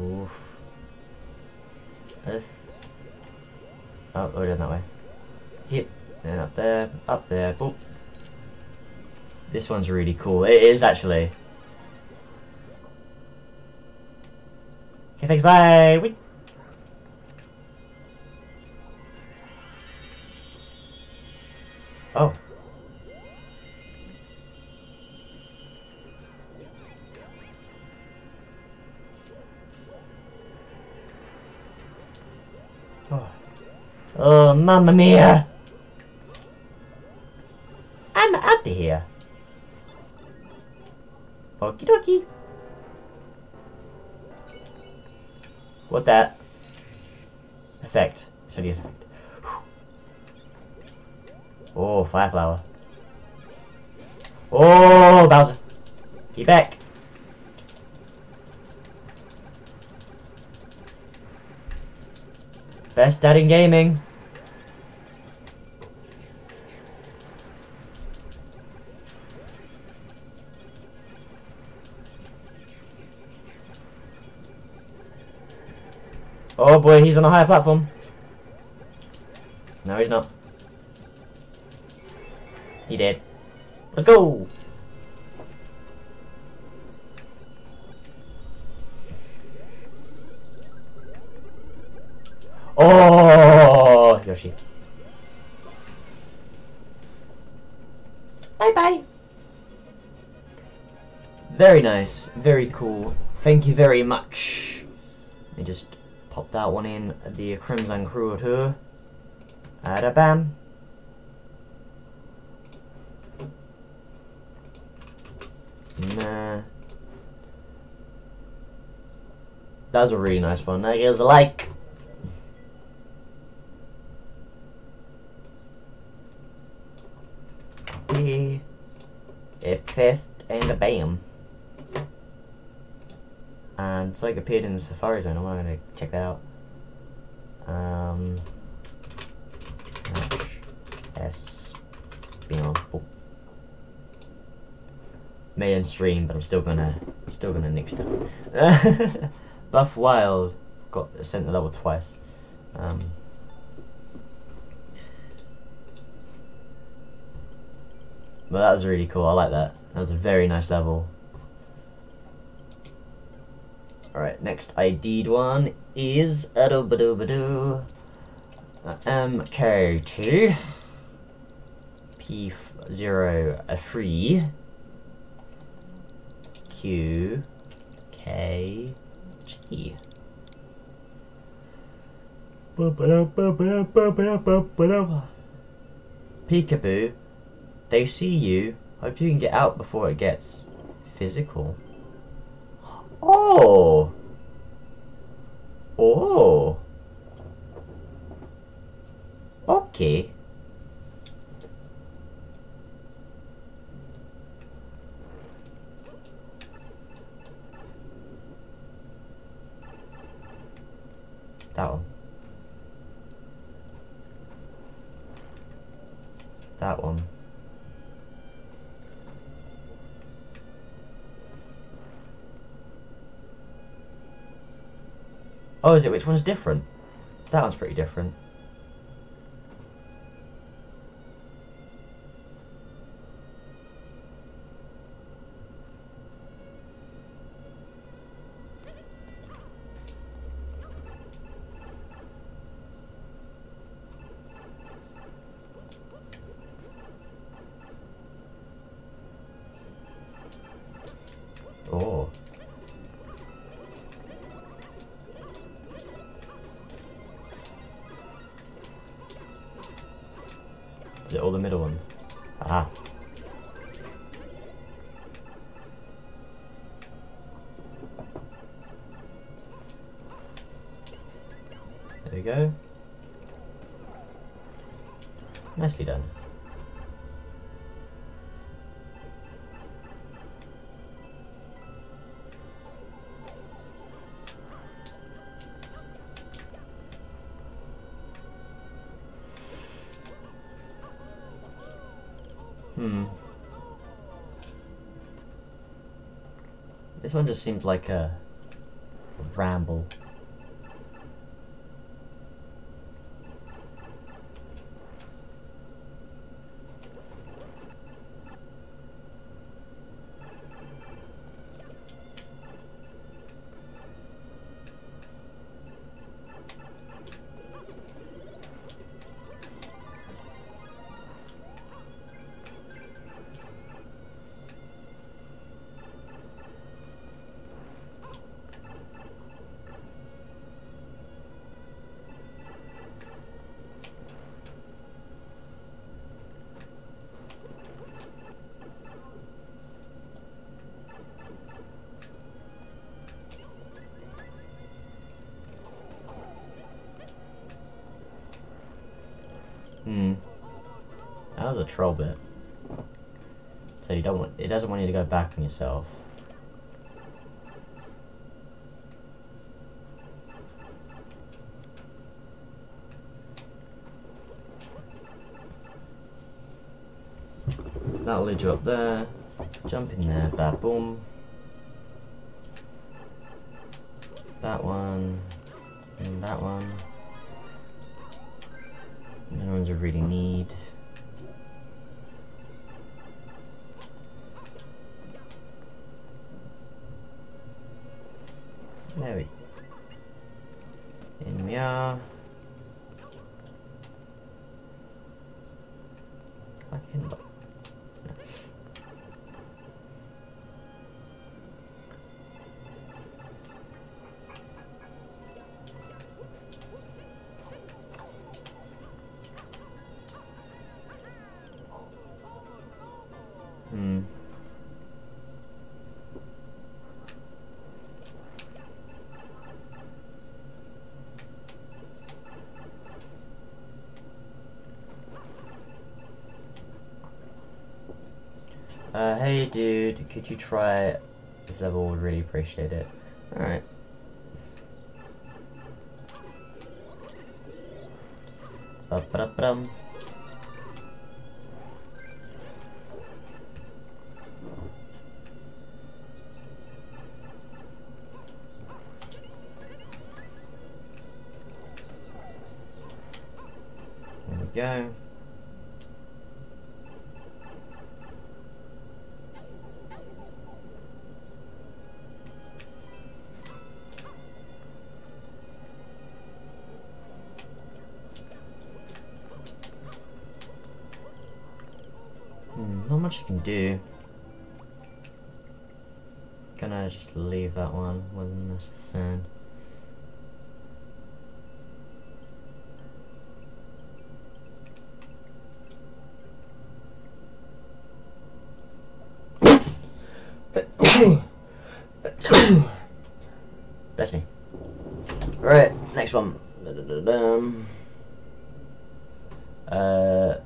Oof. Earth. Oh, we're down that way. Hip. And up there. Up there. Boop. This one's really cool. It is actually. Okay, thanks. Bye. Whee. Oh. Oh. Oh, mamma mia! I'm out of here. Okie dokie. What that? Effect. It's only an effect. Oh, Fireflower. Oh, Bowser. Be back. Best dad in gaming. Oh boy, he's on a higher platform. No, he's not. He did. Let's go! Oh, Yoshi. Bye bye! Very nice, very cool. Thank you very much. Let me just pop that one in, the Crimson Crew tour. Ada bam. Nah. That was a really nice one. That gives a like. Copy. It pissed and a bam. And it's like appeared in the Safari Zone. I'm gonna check that out. S. Beyond. Main stream, but I'm still gonna nick stuff. Buff Wild got sent the level twice. But that was really cool, I like that. That was a very nice level. Alright, next ID'd one is adoobadoo MK2 P03 QKG. Peekaboo, they see you. Hope you can get out before it gets physical. Oh! Oh! Okay. That one. That one. Oh, is it? Which one's different? That one's pretty different. This one just seems like a ramble. Troll bit, so you don't want it, doesn't want you to go back on yourself. That'll lead you up there, jump in there, bob-omb. That one, and that one. No ones we really need. Hey dude, could you try this level? Would really appreciate it. Alright. There we go. much you can do. Can I just leave that one within this thing? That's me. Alright, next one.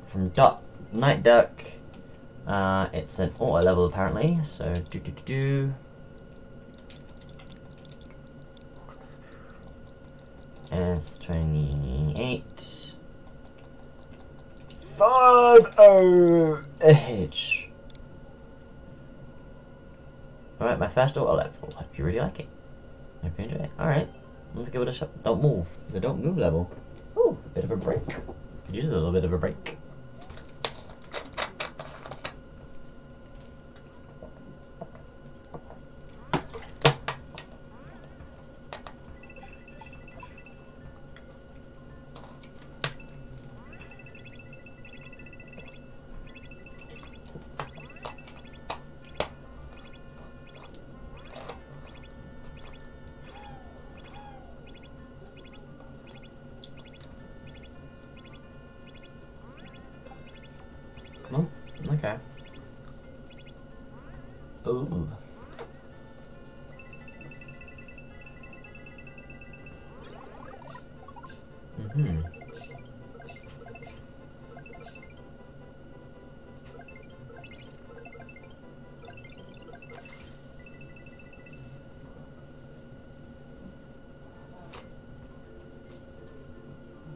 From Night Duck. It's an auto level apparently, so And it's 28. 5-0 H. Alright, my first auto level. Hope you really like it. Hope you enjoy it. Alright, let's give it a shot. Don't move, because I don't move level. Oh, a bit of a break. Could use a little bit of a break.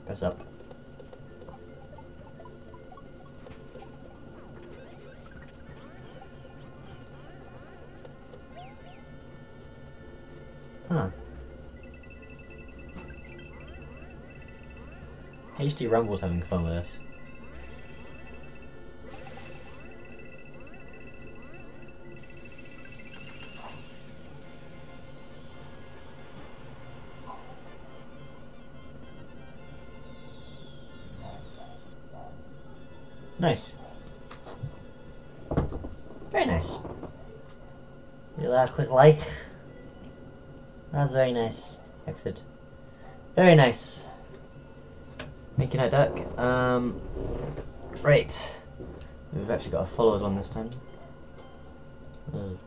Press up. Huh. Hasty Rumble's having fun with this. Nice. Very nice. Do that quick like. That's very nice. Exit. Very nice. Making that duck. Right. We've actually got a followers on this time. Just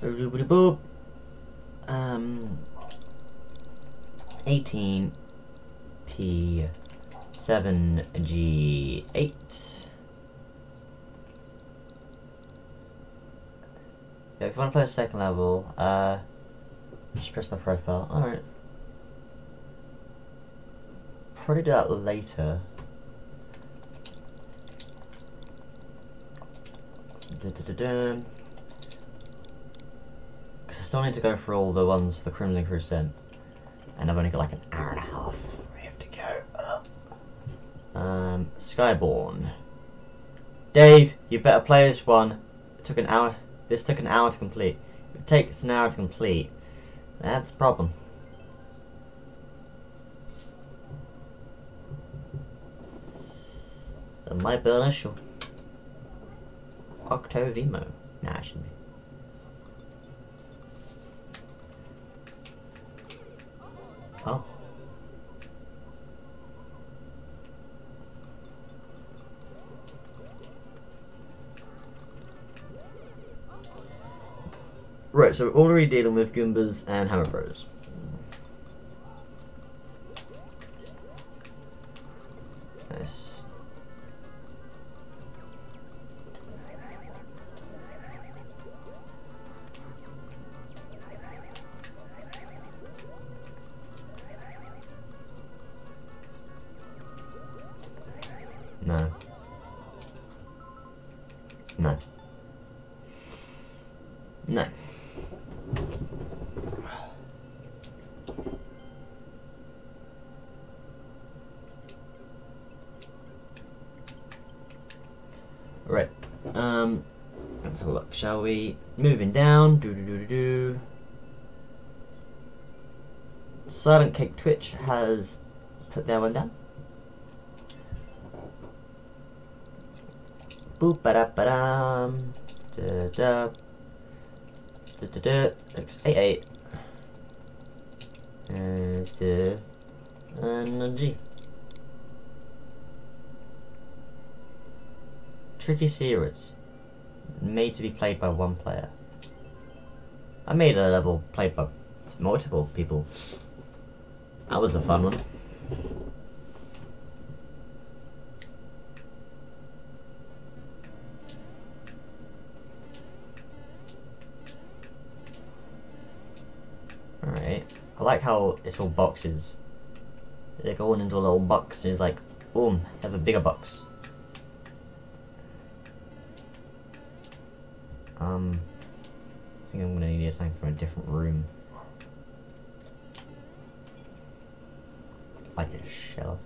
boop. 18. P7G8. Yeah, if you want to play the second level, just press my profile. Alright. Probably do that later. Because I still need to go for all the ones for the Crimson Crew sent. And I've only got like an hour and a half. Skyborn. Dave, you better play this one. It took an hour. This took an hour to complete. If it takes an hour to complete, that's a problem. That might be an issue. Octovimo. Nah, it shouldn't be. Oh. Right, so we're already dealing with Goombas and Hammer Bros. Nice. No. No. No. Right, let's have a look, shall we? Moving down, Silent Cake Twitch has put their one down. boop ba da ba dum da da da da da 688 and G. Tricky Secrets, made to be played by one player. I made a level played by multiple people. That was a fun one. Alright, I like how it's all boxes. They're going into a little box and it's like, boom, have a bigger box. I think I'm gonna need something from a different room. Like a shelf.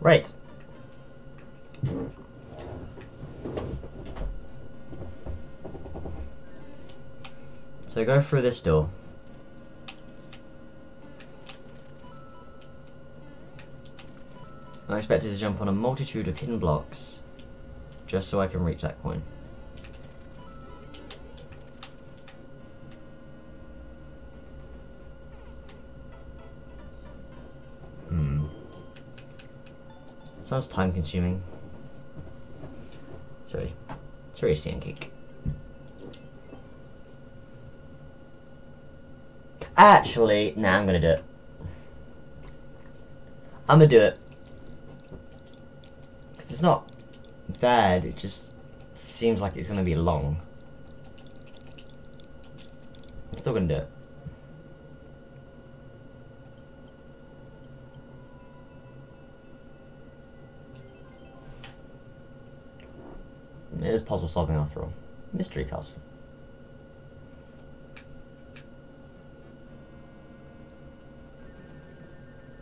Right. So go through this door. I'm expected to jump on a multitude of hidden blocks just so I can reach that coin. Sounds time consuming. Sorry. It's very sand-kick. Actually, nah, I'm gonna do it. I'm gonna do it. Because it's not bad, it just seems like it's gonna be long. I'm still gonna do it. It is puzzle solving after all. Mystery Castle.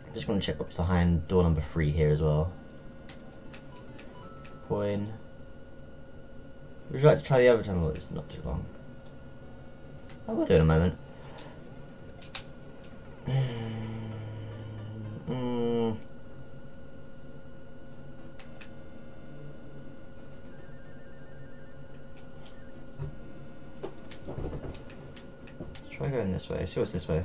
I'm just going to check what's behind door number 3 here as well. Coin. Would you like to try the other tunnel? It's not too long. I will do it in a moment. This way, see what's this way.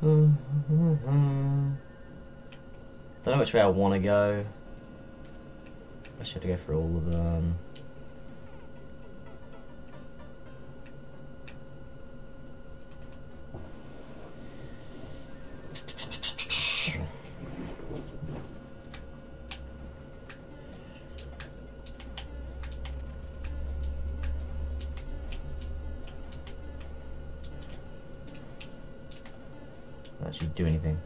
I don't know which way I want to go. I should have to go for all of them. That should do anything.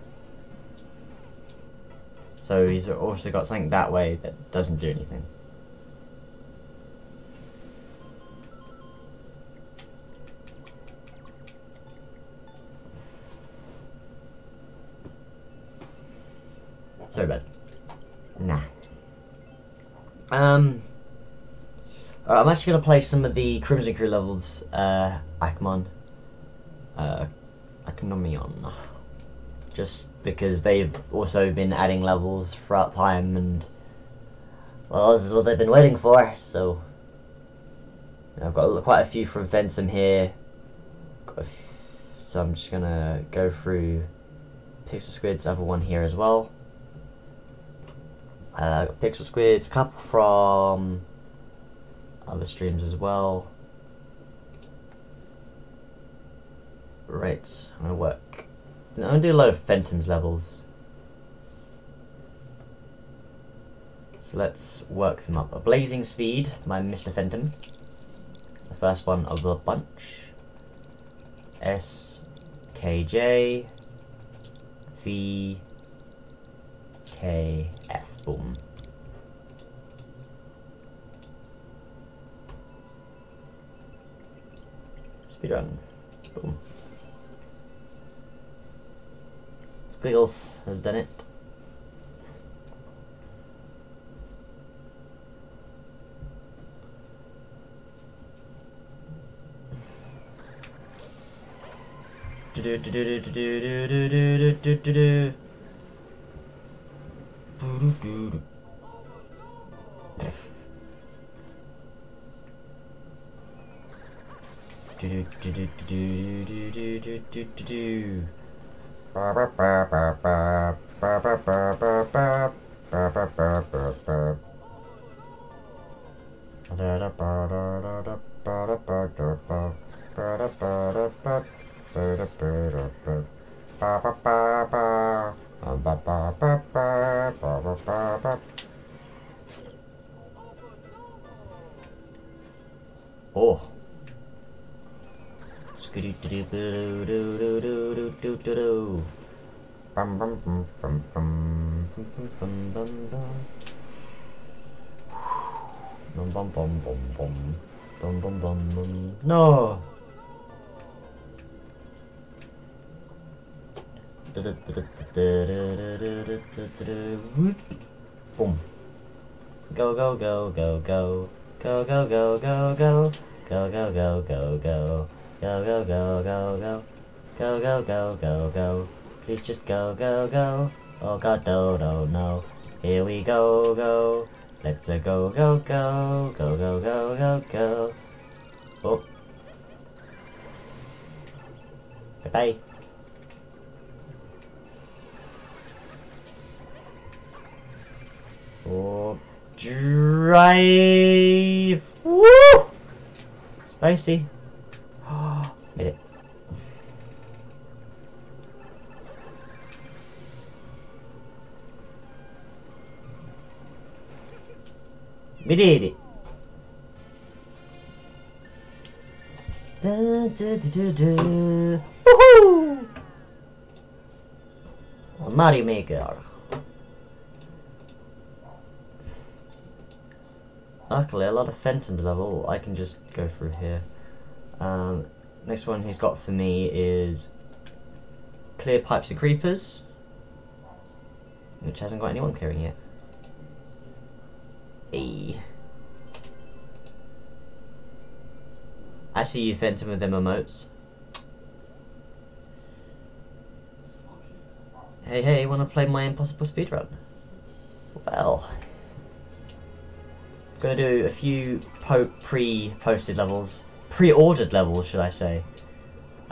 So he's also got something that way that doesn't do anything. So bad. Nah. I'm actually gonna play some of the Crimson Crew levels. Akamon. Akamon. Just because they've also been adding levels throughout time, and well, this is what they've been waiting for. So I've got quite a few from Fenton here, so I'm just gonna go through Pixel Squids, other one here as well. Pixel Squids, a couple from other streams as well. Right, I'm gonna work. I'm gonna do a load of Phantom's levels. So let's work them up. A Blazing Speed by Mr. Fenton. The first one of the bunch. SKJ VKF. Boom. Speedrun. Boom. Squiggles has done it. Oh. Skidoo doo doo doo doo doo doo doo doo doo. Bum bum bum bum bum bum bum bum. Bum bum bum bum bum. Bum bum bum bum. No. Boom. Go go go go go. Go go go go go. Go go go go go. Go go go go go. Go go go go go. Please just go go go. Oh god no no no. Here we go go. Let's go go go go go go go go. Oh. Bye bye. Oh, drive! Woo! Spicy. Oh, made it. We did it. Da, da, da, da, da. Woohoo! Mario Maker. Luckily, a lot of Phantom level, I can just go through here. Next one he's got for me is Clear Pipes and Creepers, which hasn't got anyone clearing yet. E. I see you, Phantom, with them emotes. Hey, hey, wanna play my impossible speedrun? Well, gonna do a few pre-posted levels, pre-ordered levels, should I say,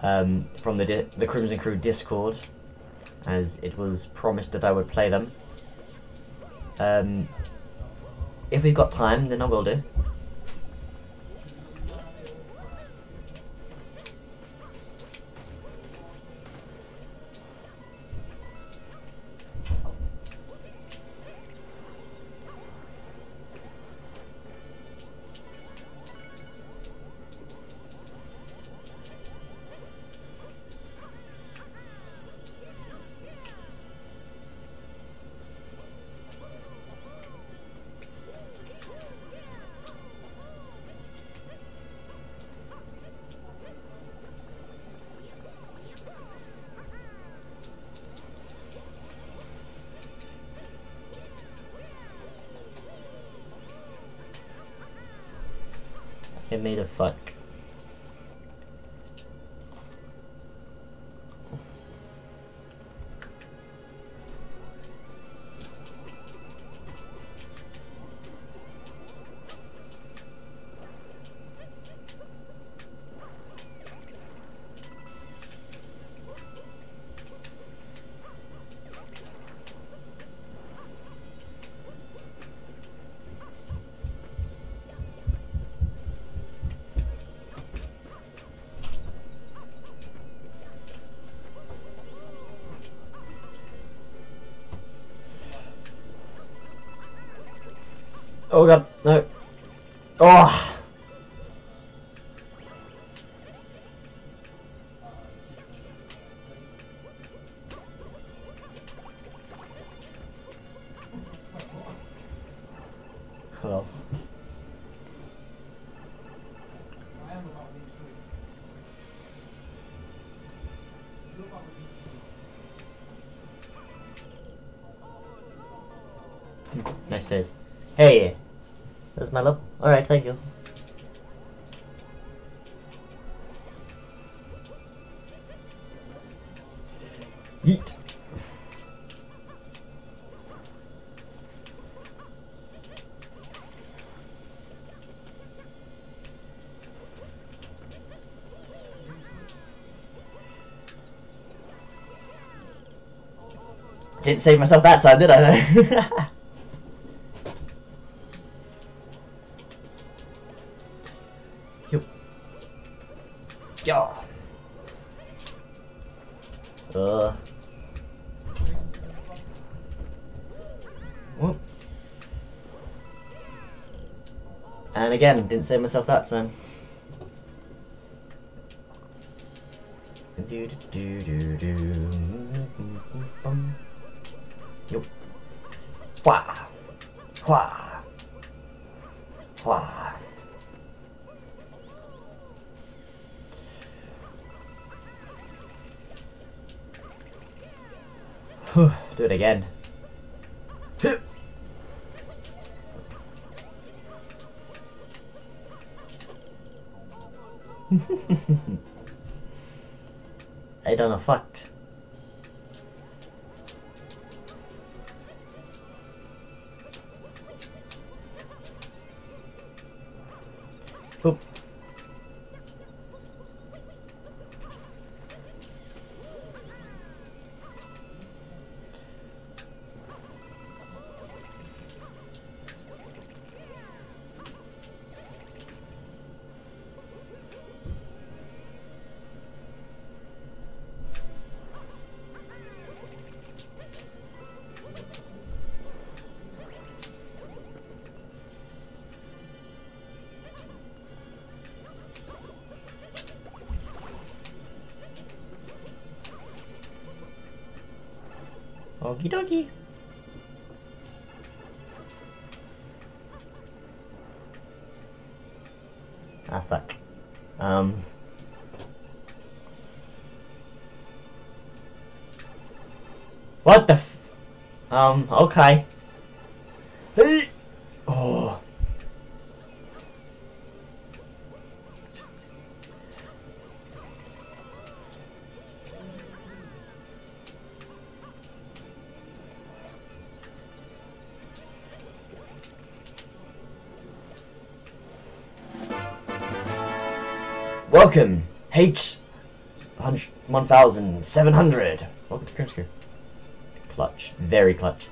from the Crimson Crew Discord, as it was promised that I would play them. If we've got time, then I will do. It made a fuck. Oh god, no. Oh! Well. Nice save. Hey! That's my love. Alright, thank you. Yeet! Didn't save myself that time, did I though? And again, didn't save myself that time. Do do do do do. Yup. Wah. Wah. Wah. Whew, do it again. I don't know, fucked. Boop. Okie dokie. Ah, fuck. What the f... okay. Hey! Oh. Welcome, H1700. Welcome to Crimson Crew. Clutch, very clutch.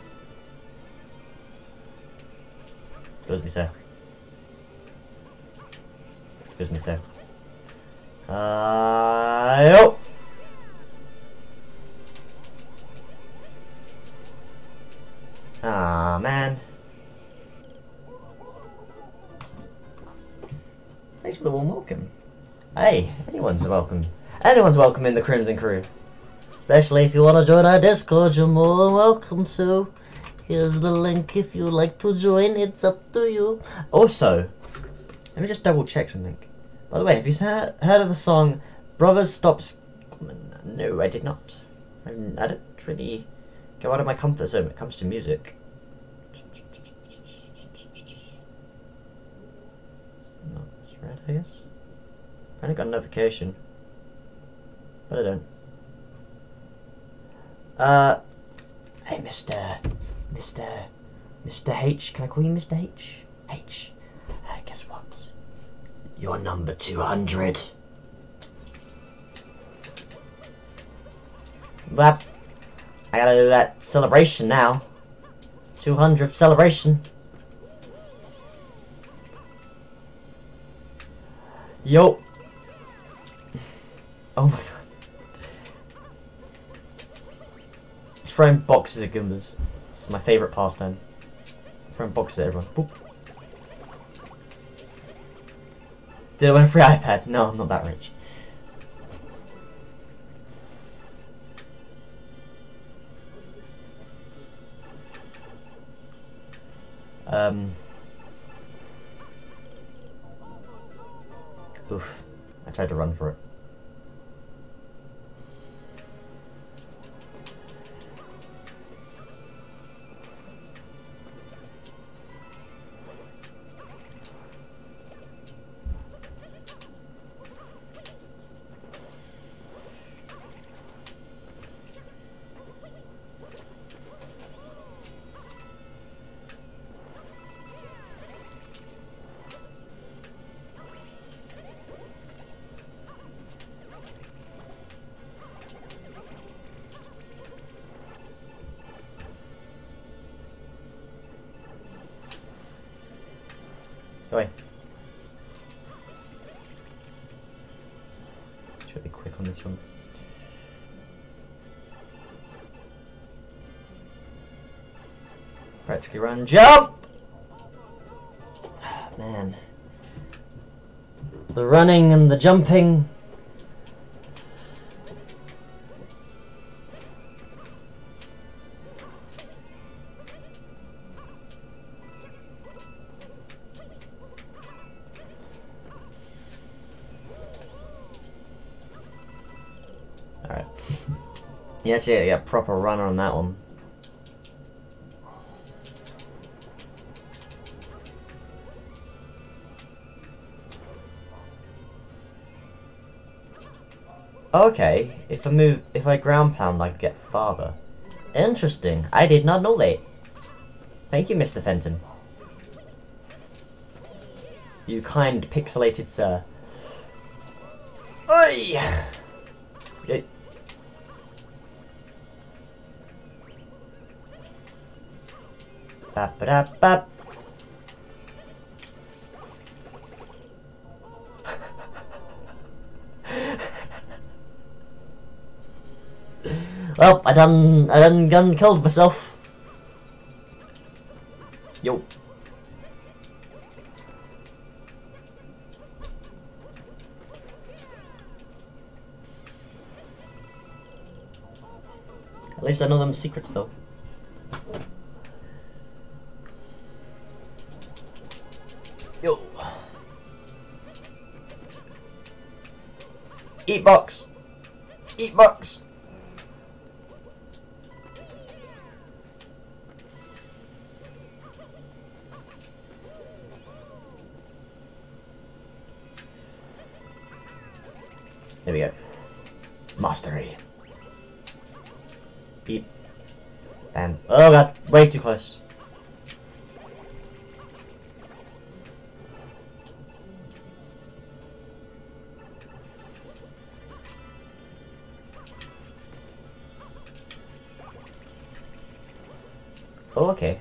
Excuse me, sir. Excuse me, sir. Yo. Ah, man. Thanks for the warm welcome. Hey, anyone's welcome in the Crimson Crew. Especially if you want to join our Discord, you're more than welcome to. Here's the link if you'd like to join, it's up to you. Also, let me just double check something. By the way, have you heard of the song Brothers Stop Scumming? No, I did not. I don't really go out of my comfort zone when it comes to music. No, it's red, I guess. I only got a notification, but I don't. Hey, Mr. H, can I call you Mr. H? H, guess what? You're number 200. But I gotta do that celebration now. 200th celebration. Yo. Oh my god. Throwing boxes at Goombas. It's my favourite pastime. Throwing boxes at everyone. Boop. Did I win for iPad? No, I'm not that rich. Oof. I tried to run for it. Practically run, jump! Oh, man. The running and the jumping. Alright. You actually gotta get a proper run on that one. Okay, if I ground pound, I'd get farther. Interesting, I did not know that. Thank you, Mr. Fenton. You kind pixelated sir. Oi! Yay. Bap da bap. Well, I done killed myself. Yo. At least I know them secrets though. Yo. Eat box. Eat box. There we go. Mastery. Beep. Bam. Oh god, way too close. Oh, okay.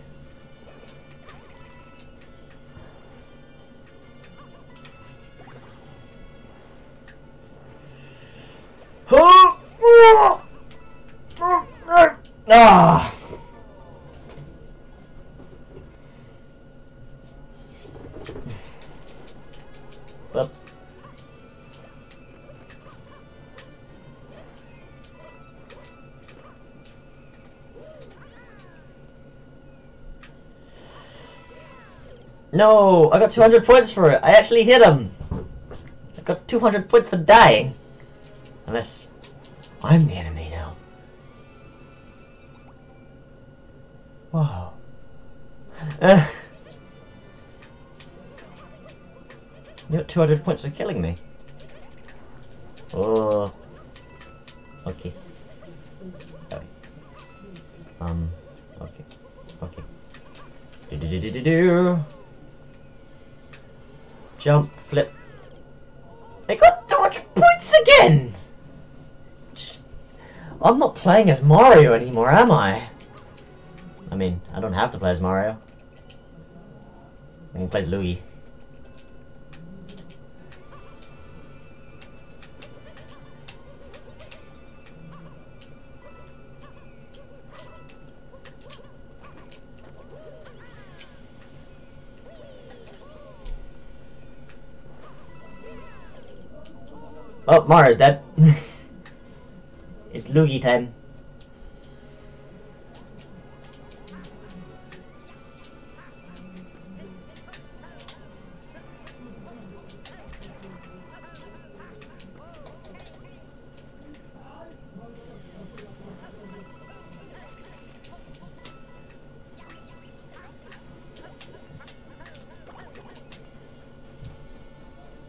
Ah. But no, I got 200 points for it. I actually hit him. I got 200 points for dying. Unless I'm the enemy now. Wow. You got 200 points for killing me. Oh. Okay. Sorry. Okay. Okay. Do-do-do-do-do-do. Jump, flip. I got 200 points again! I'm not playing as Mario anymore, am I? I mean, I don't have to play as Mario. I can play as Luigi. Oh, Mario's dead. It's Luigi time.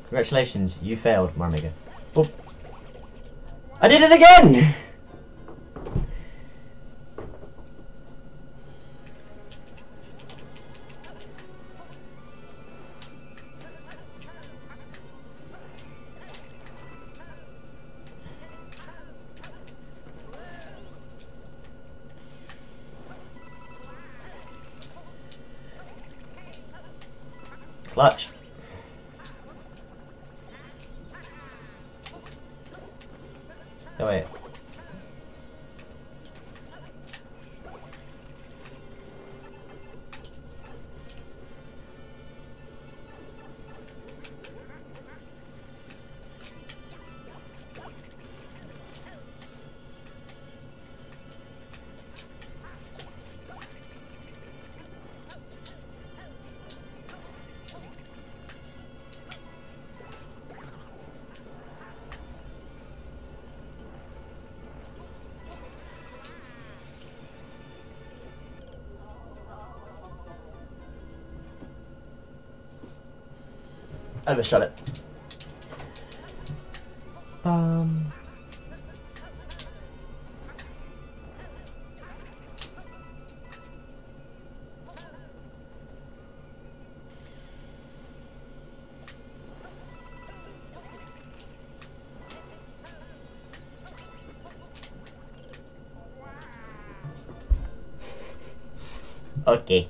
Congratulations, you failed, Mario Maker. Oh. I did it again! Clutch. Oh, wait. Overshot it. Okay.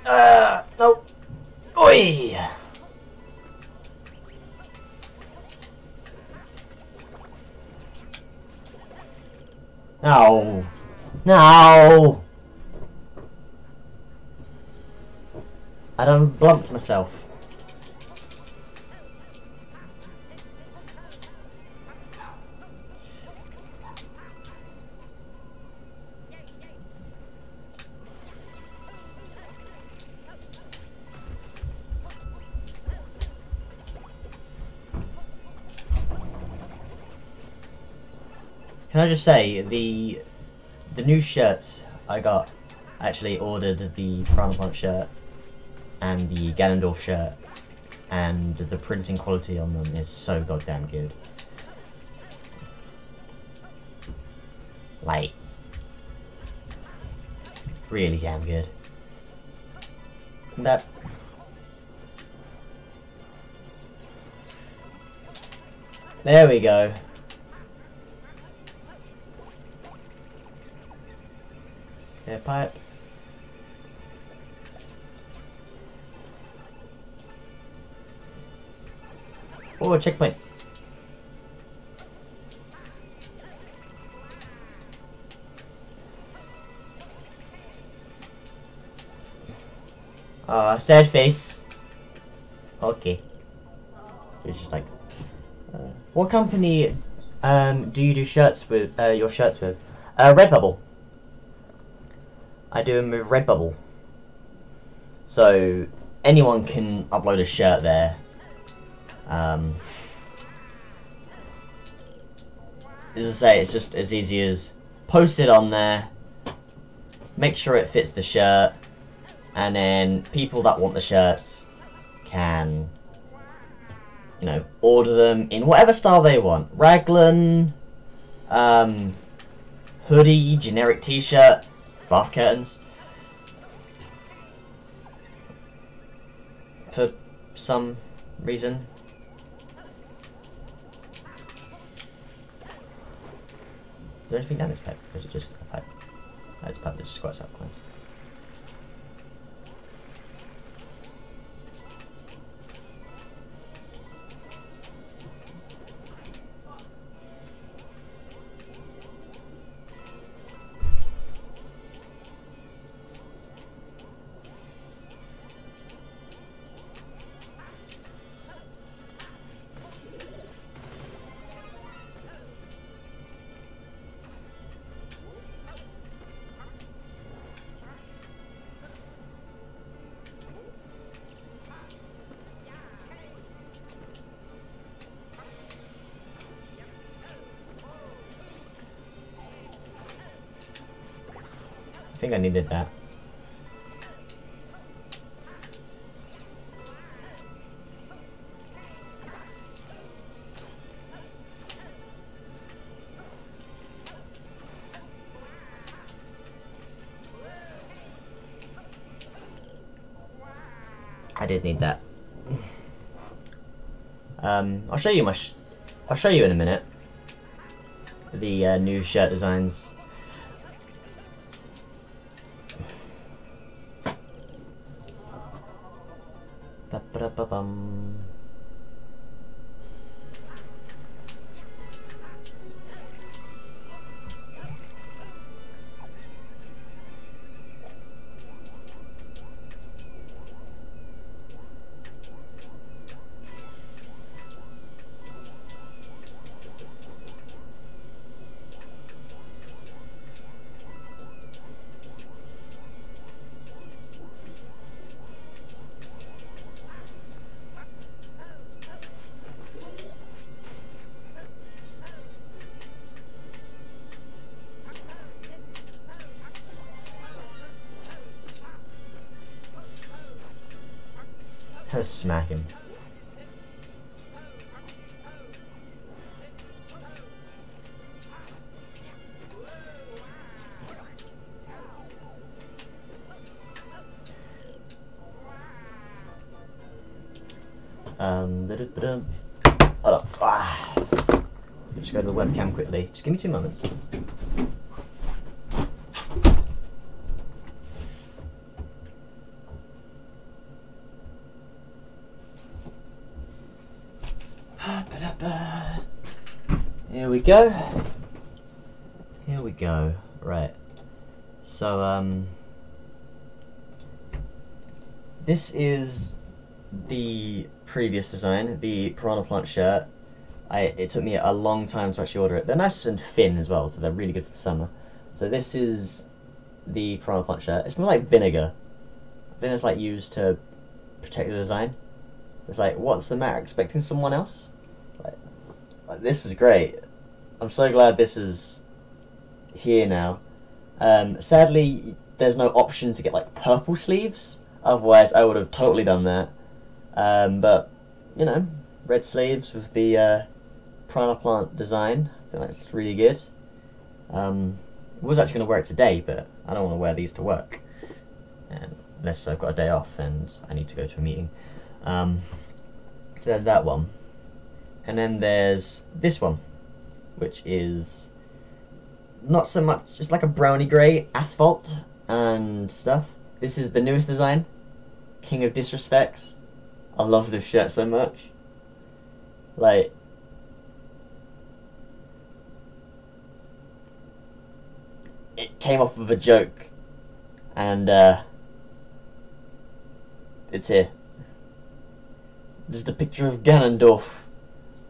No. Oi. No. No. I done blumped myself. Can I just say, the new shirts I got, I actually ordered the Piranha Plant shirt and the Ganondorf shirt, and the printing quality on them is so goddamn good. Like, really damn good. And that. There we go. Air pipe. Oh, a checkpoint. Ah, sad face. Okay. It's just like, what company do you do shirts with? Your shirts with? Redbubble. I do them with Redbubble, so anyone can upload a shirt there. As I say, it's just as easy as post it on there, make sure it fits the shirt, and then people that want the shirts can, you know, order them in whatever style they want. Raglan, hoodie, generic t-shirt, bath curtains. For some reason. Is there anything down this pipe? Or is it just a pipe? No, it's a pipe that just squats up coins. think I needed that. I did need that. I'll show you my I'll show you in a minute the new shirt designs. Let's smack him. Hold up. Ah. Just go to the webcam quickly. Just give me 2 moments. Go. Here we go. Right. So this is the previous design, the Piranha Plant shirt. It took me a long time to actually order it. They're nice and thin as well, so they're really good for the summer. So this is the Piranha Plant shirt. It's more like vinegar. Vinegar's like used to protect the design. It's like, what's the matter? Expecting someone else? Like this is great. I'm so glad this is here now. Sadly, there's no option to get like purple sleeves, otherwise I would have totally done that. But, you know, red sleeves with the Piranha Plant design, I think that's really good. I was actually going to wear it today, but I don't want to wear these to work. Unless I've got a day off and I need to go to a meeting. So there's that one. And then there's this one, which is not so much, it's like a brownie grey asphalt and stuff. This is the newest design, King of Disrespects. I love this shirt so much. Like, it came off of a joke, and it's here. Just a picture of Ganondorf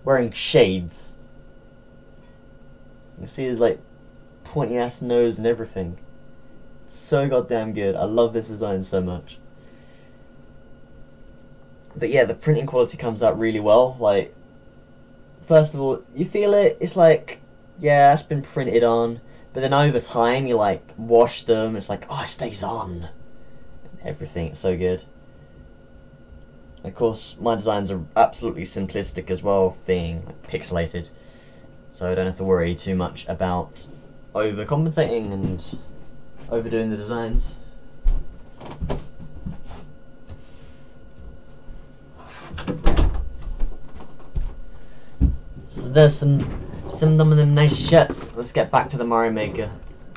wearing shades. You see his, like, pointy-ass nose and everything. It's so goddamn good. I love this design so much. But yeah, the printing quality comes out really well. Like, first of all, you feel it. It's like, yeah, it's been printed on. But then over time, you, like, wash them. It's like, oh, it stays on. And everything. It's so good. Of course, my designs are absolutely simplistic as well, being like, pixelated. So I don't have to worry too much about overcompensating and overdoing the designs. So there's some of them nice shirts. Let's get back to the Mario Maker.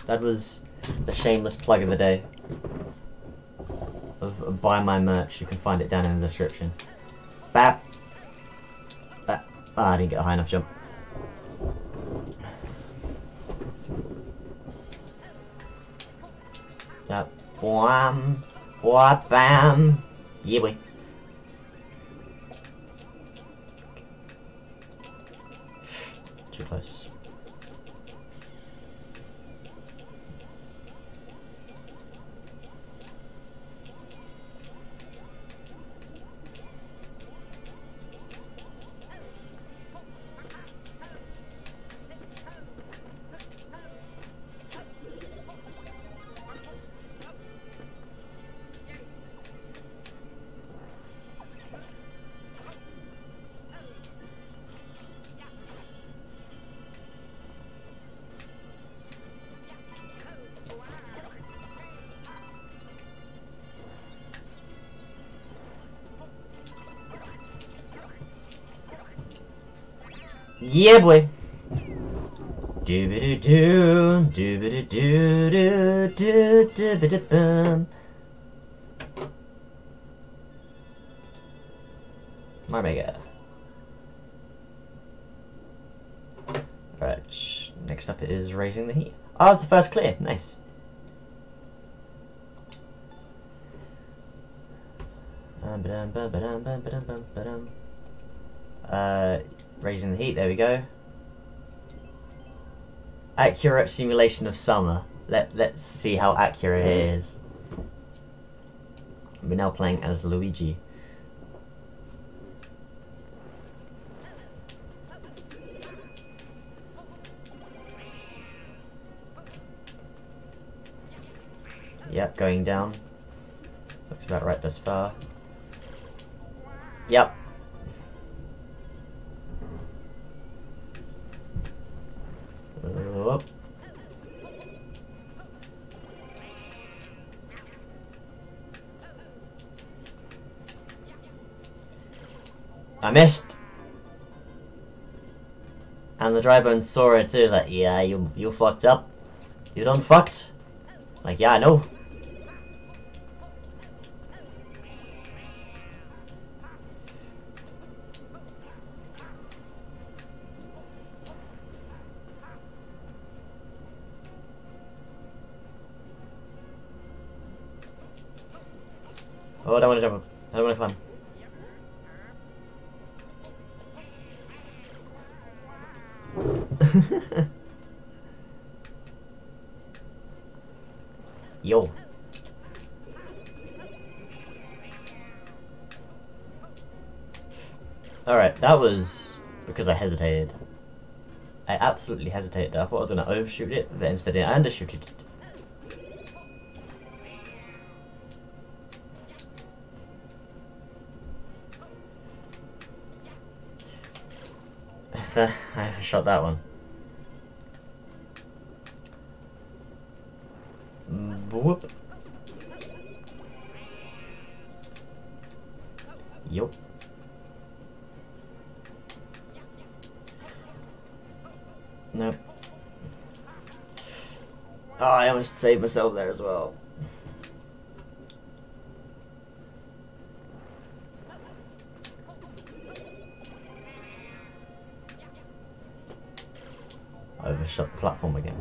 That was the shameless plug of the day. Of buy my merch, you can find it down in the description. Bap! Bap. Oh, I didn't get a high enough jump. Wham, wham, bam, yeah, boy. Too close. Yeah, boy. My mega. Right, next up is raising the heat. Oh, that was the first clear. Nice. Raising the heat, there we go. Accurate simulation of summer. Let's see how accurate it is. We're now playing as Luigi. Yep, going down. Looks about right this far. Yep. Up. I missed. And the dry bones saw it too, like, yeah, you fucked up. You done fucked. Like, yeah, I know. Oh, I don't want to jump up. I don't want to climb. Yo. Alright, that was because I hesitated. I absolutely hesitated. I thought I was going to overshoot it, but instead I undershoot it. I shot that one. Whoop. Yup. No. Oh, I almost saved myself there as well. Shut the platform again.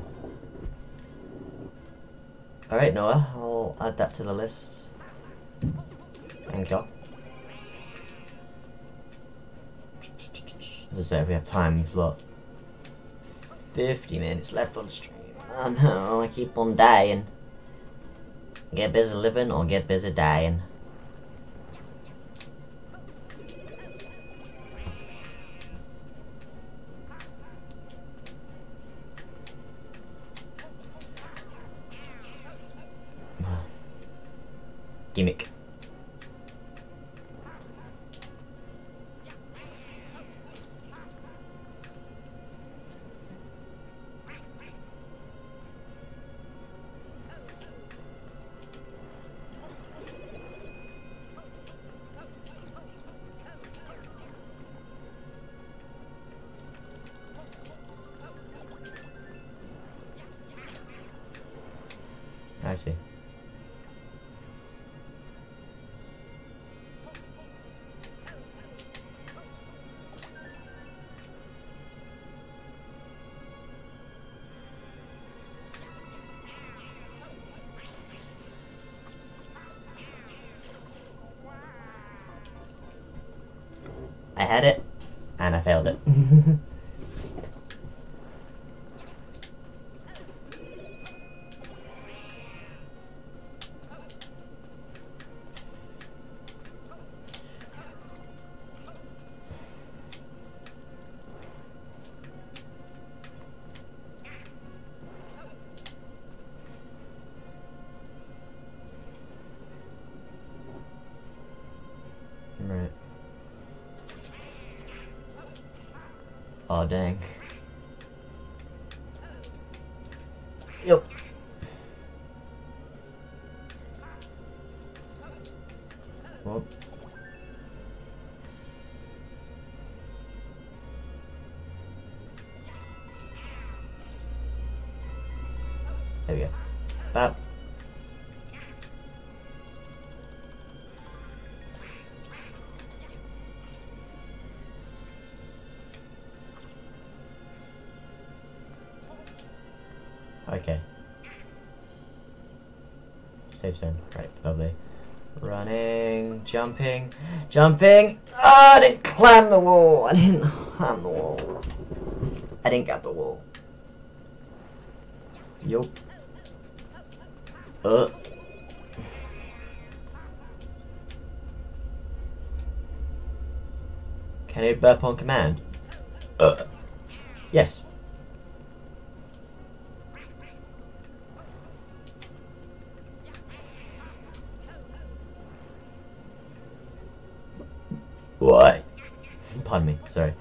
Alright, Noah, I'll add that to the list. And go. Let's say if we have time, we've got 50 minutes left on stream. Oh no, I keep on dying. Get busy living or get busy dying. Gimmick. I see. I had it, and I failed it. Oh dang. Yep. Whoop. There we go. That. Okay. Safe zone. Right, lovely. Running, jumping, jumping! Oh, I didn't climb the wall! I didn't climb the wall. I didn't get the wall. Yup. Can I burp on command? Yes. What? Pardon me, sorry.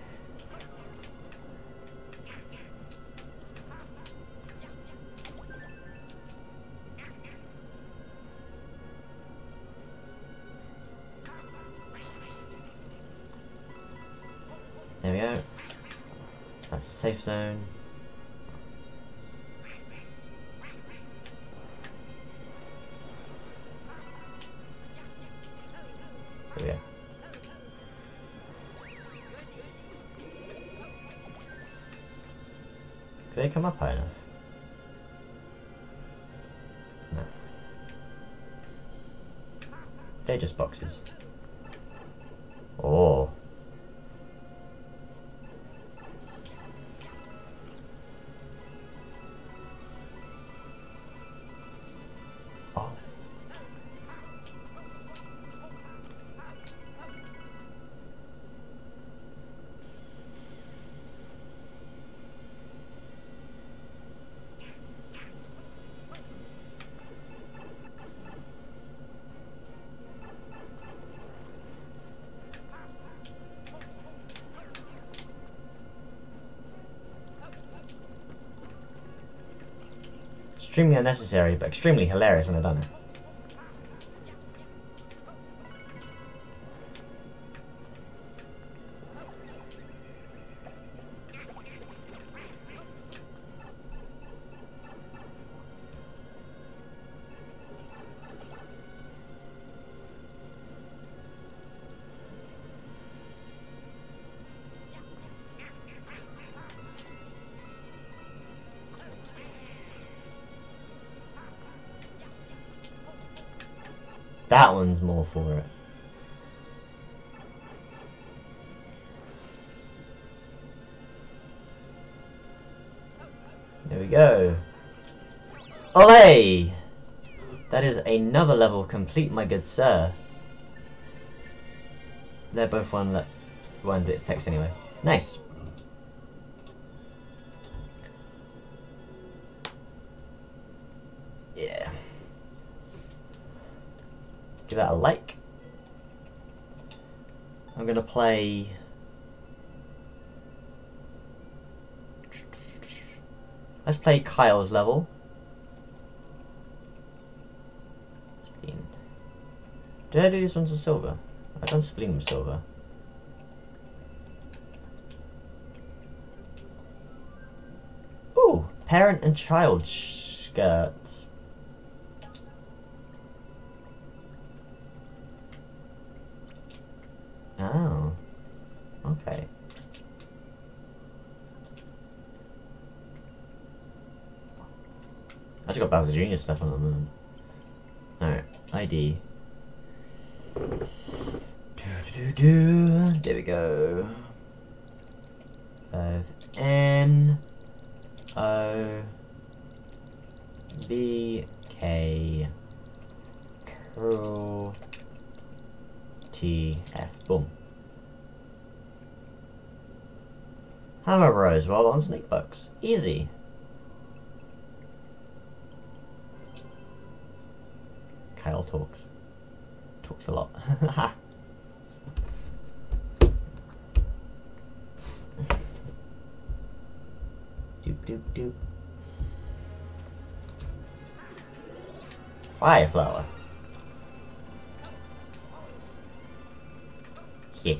There we go. That's a safe zone. There we go. Do they come up high enough? No. They're just boxes. Oh. Extremely unnecessary, but extremely hilarious when I've done it. That one's more for it. There we go. Olay! That is another level complete, my good sir. They're both one bit's text anyway. Nice. Give that a like. I'm gonna play let's play Kyle's level. Spleen. Did I do these ones with silver? I've done spleen with silver. Ooh, parent and child skirt. Oh, okay. I just got Bowser Jr. stuff on the moon. Alright, ID. There we go. Both NOBK Curl TF. Boom. Hammer Rose while on Sneak Bucks. Easy. Kyle talks. Talks a lot. Ha. Doop doop doop. Fireflower. Yeah.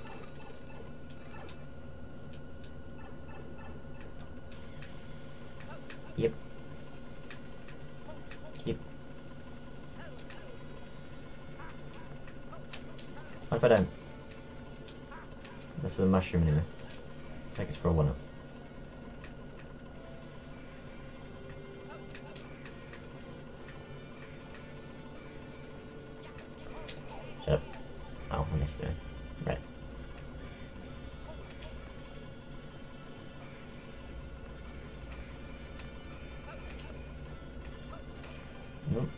Yep. if I don't? That's with a mushroom anyway. Take it for a one-up. Shut up. Oh, I missed it. Right. Nope.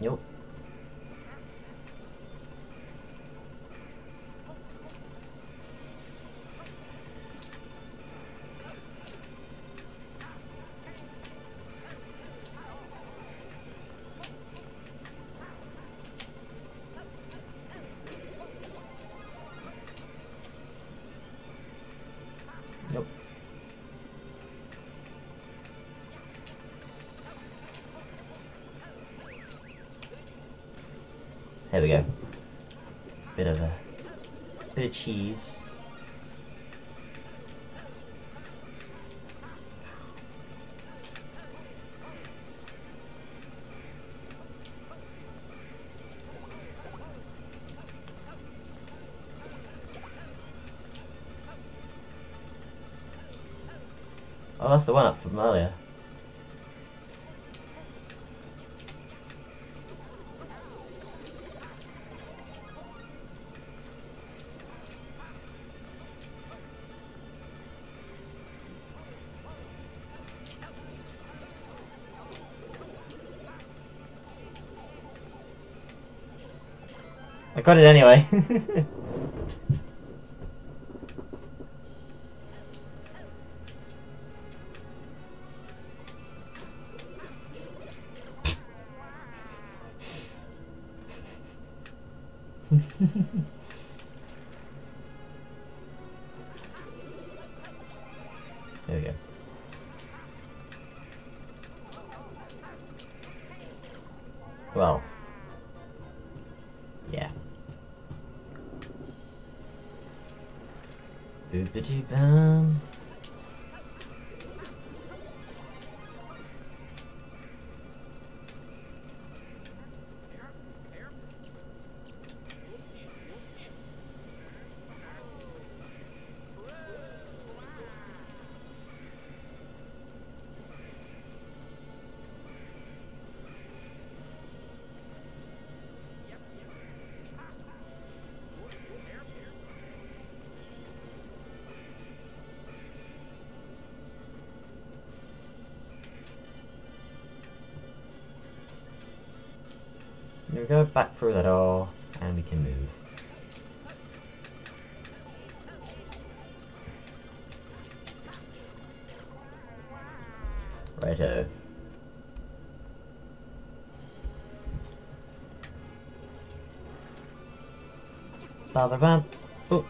Nope. There we go. Bit of cheese. Oh, that's the one up from earlier. Got it anyway. There we go. Well. Boop-a-doo-bum. We go back through that all, and we can move. Righto. Ba-ba-bam. Oh.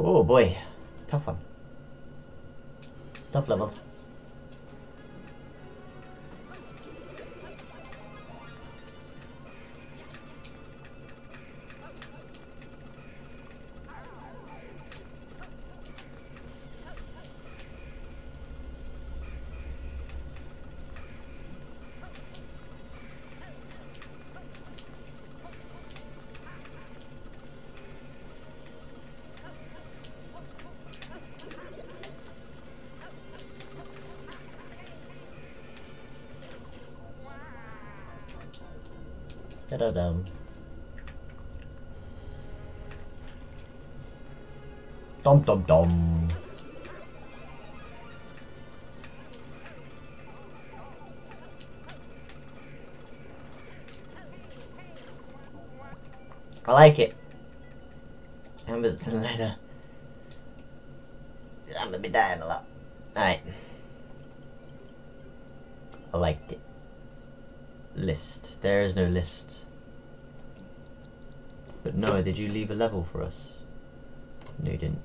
Oh boy, tough one. Tough level. Da-da-dum. Dum-dum-dum. I like it. Hamilton later. I'm gonna be dying a lot. Alright. I liked it. List. There is no list. But Noah, did you leave a level for us? No, you didn't.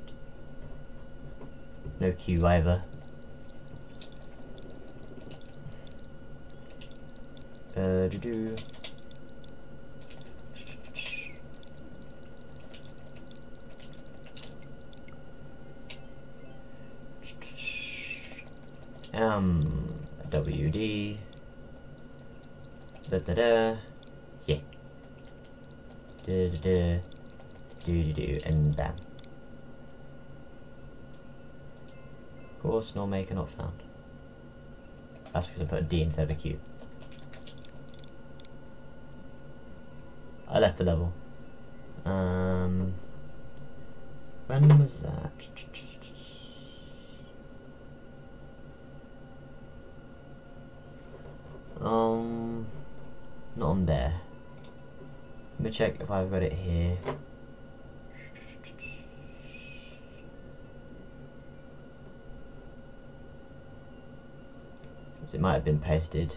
No queue either. WD. Da da da. Yeah. Da da da. Do do do. And bam. Course, no maker not found. That's because I put a D instead of a Q. I left the level. When was that? Not on there. Let me check if I've got it here. It might have been pasted.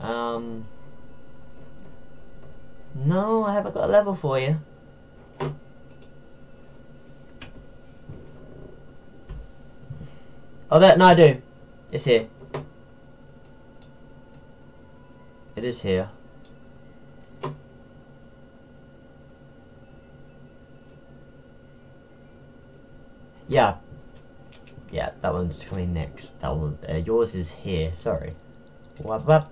No, I haven't got a level for you. Oh, that, no, I do. It's here. It is here. Yeah. Yeah, that one's coming next. That one, yours is here, sorry. Wap wap.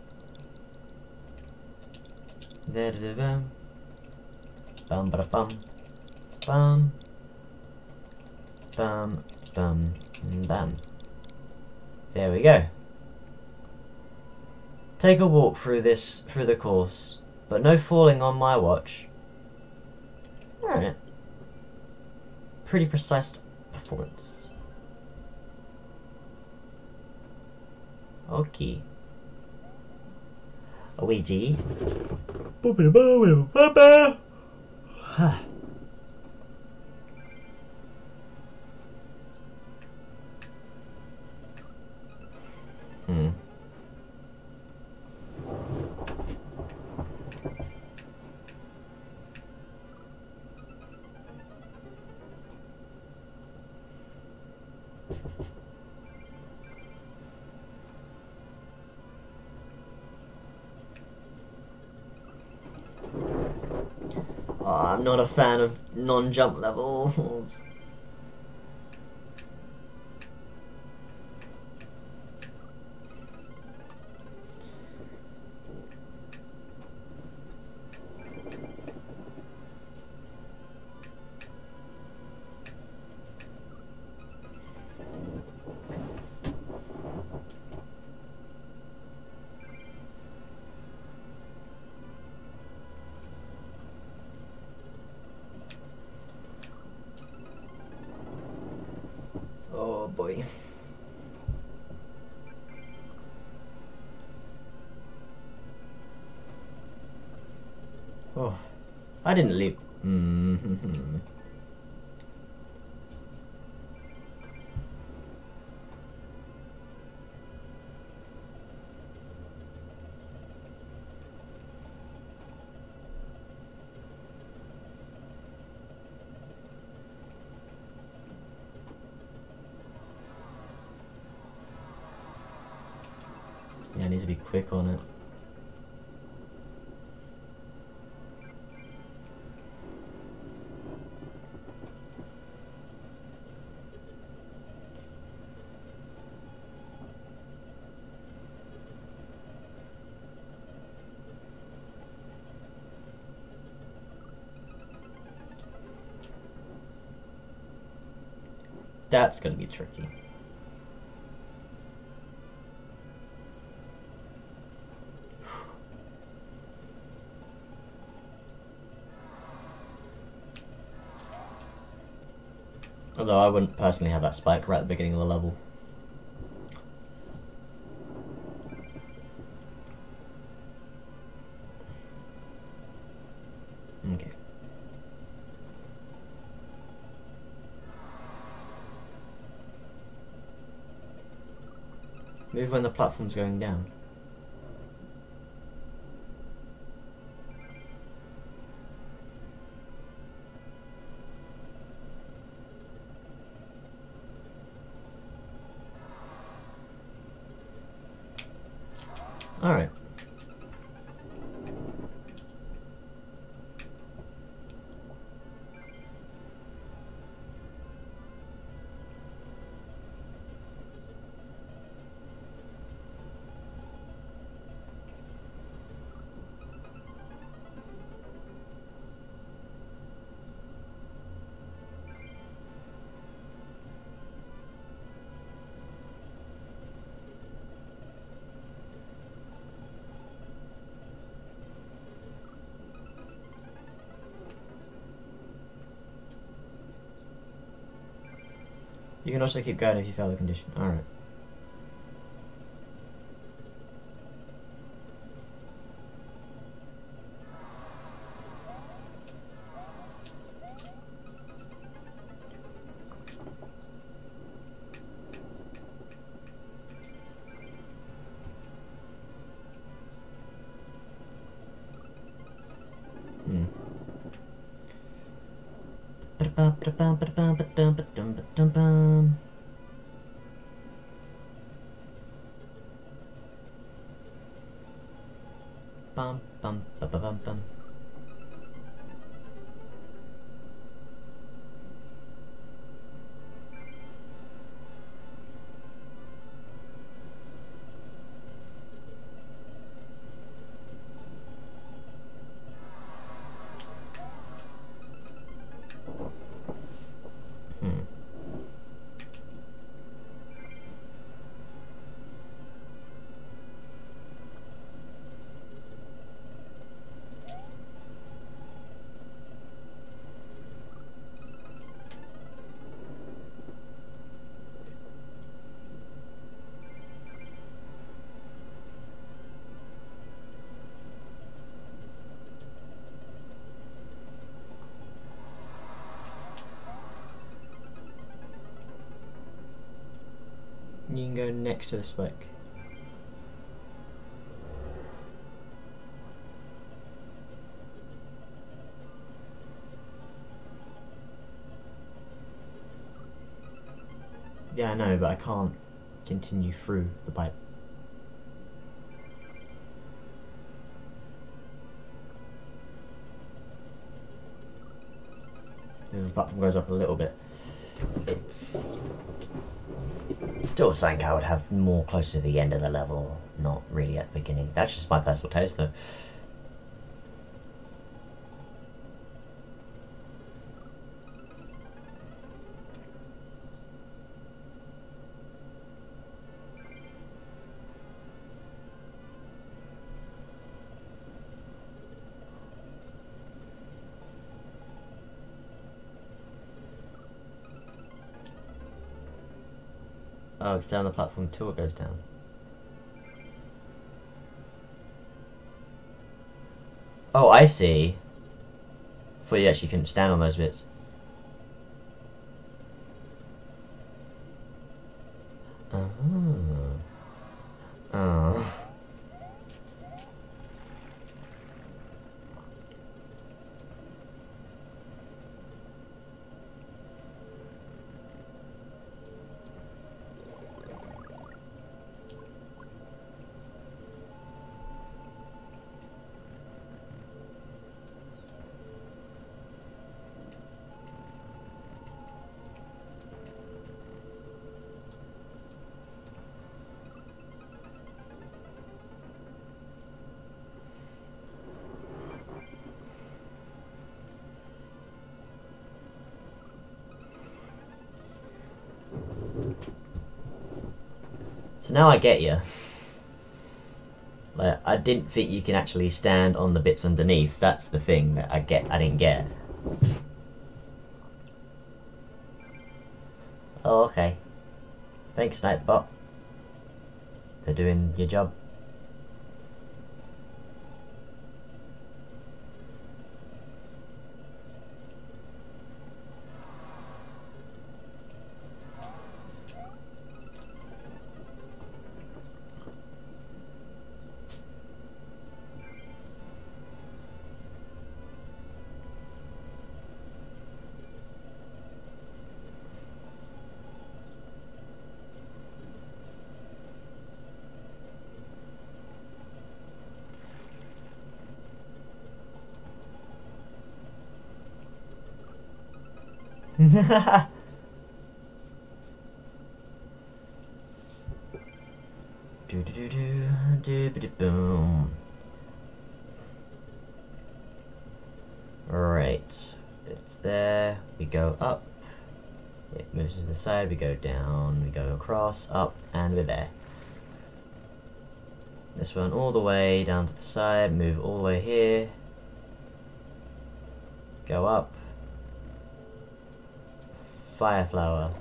Da da da bum. Bum ba bum. Bum. Bum. Bum. Bum. There we go. Take a walk through the course, but no falling on my watch. Alright. Pretty precise performance. Okay. Luigi. Huh. I'm not a fan of non-jump levels. I didn't leave. Mm-hmm. Yeah, I need to be quick on it. That's going to be tricky. Although I wouldn't personally have that spike right at the beginning of the level. Move when the platform's going down. Alright. You can also keep going if you fail the condition. Alright. You can go next to the spike. Yeah, I know, but I can't continue through the pipe. The platform goes up a little bit. It's... still something I would have more closer to the end of the level, not really at the beginning. That's just my personal taste though. Oh, it's down the platform till it goes down. Oh, I see. I thought you actually couldn't stand on those bits. Oh. Oh. So now I get you. Like, I didn't think you can actually stand on the bits underneath. That's the thing that I didn't get. Oh, okay. Thanks, Snipebot. They're doing your job. Do do do do dibbity boom. Right, it's there. We go up. It moves to the side. We go down. We go across, up, and we're there. This one all the way down to the side. Move all the way here. Go up. Fireflower.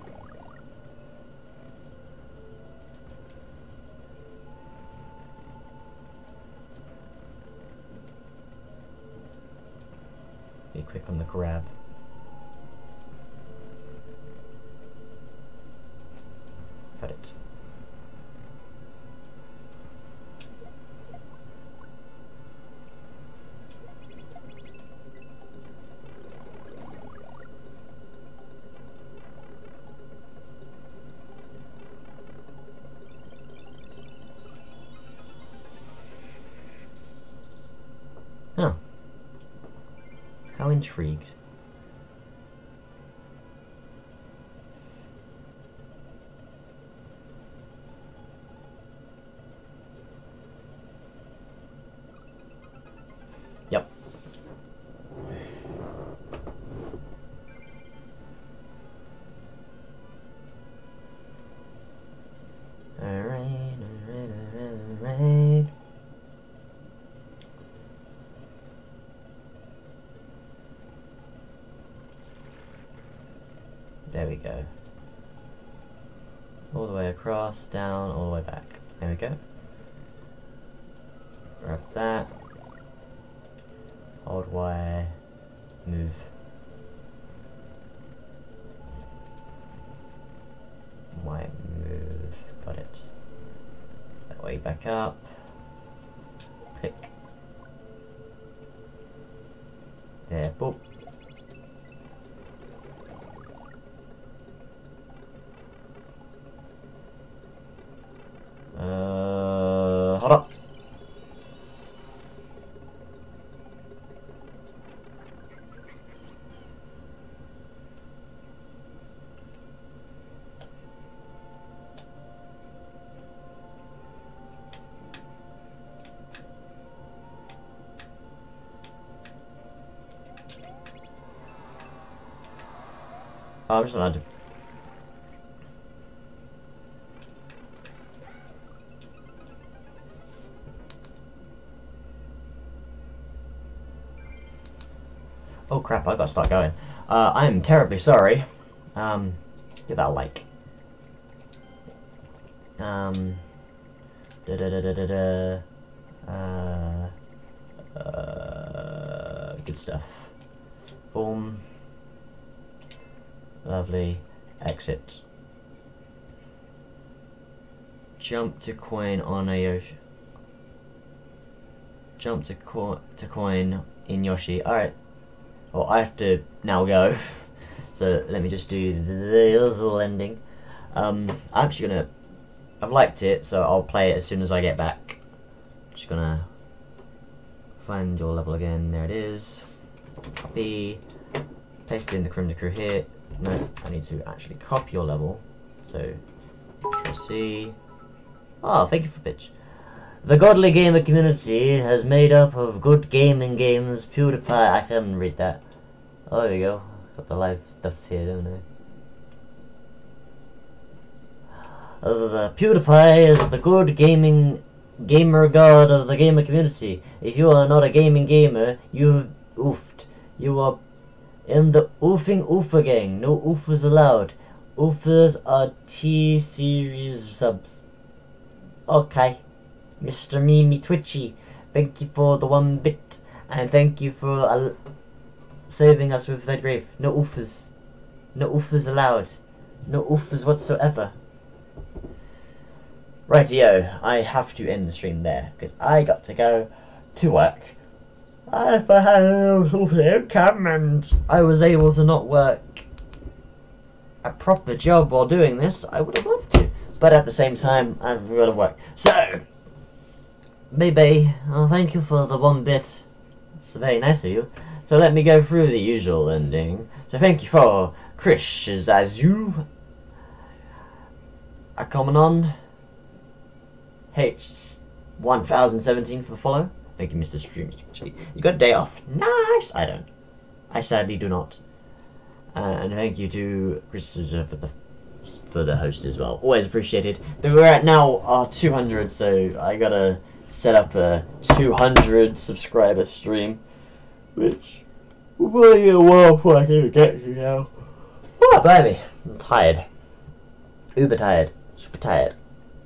Be quick on the grab. Got it. Huh. How intrigued. Yep. All right. There we go. All the way across, down, all the way back. There we go. Grab that. Hold wire. Move. Wire move. Got it. That way back up. Click. There. Boop. Hold up. Oh, I'm just allowed to. Oh crap, I gotta start going. I'm terribly sorry. Give that a like. Good stuff. Boom. Lovely. Exit. Jump to coin on a Yoshi. Jump to coin in Yoshi. Alright. Well, I have to now go, so let me just do this little ending. I'm actually gonna, I've liked it, so I'll play it as soon as I get back. Just gonna find your level again, there it is. Copy, paste in the Crimson Crew here. No, I need to actually copy your level, so, we'll see. Oh, thank you for pitch. The godly gamer community has made up of good gaming games, PewDiePie, I can read that. Oh, there we go. Got the live stuff here, don't I? The PewDiePie is the good gamer god of the gamer community. If you are not a gaming gamer, you've oofed. You are in the oofing oofer gang. No oofers allowed. Oofers are T-series subs. Okay. Mr. Mimi Twitchy, thank you for the 1 bit, and thank you for saving us with that grave. No oofers. No oofers allowed. No oofers whatsoever. Rightio, I have to end the stream there, because I got to go to work. If I had a little income and I was able to not work a proper job while doing this, I would have loved to. But at the same time, I've got to work. So... Baby, oh, thank you for the 1 bit. It's very nice of you. So let me go through the usual ending. So thank you for Krish's Azu, Akamon, H1017 for the follow. Thank you, Mr. Stream. You got a day off. Nice! I don't. I sadly do not. And thank you to Chris for the host as well. Always appreciated. We're at now 200, so I gotta set up a 200 subscriber stream, which will probably be a while before I can get to now. Oh, baby. I'm tired. Uber tired. Super tired.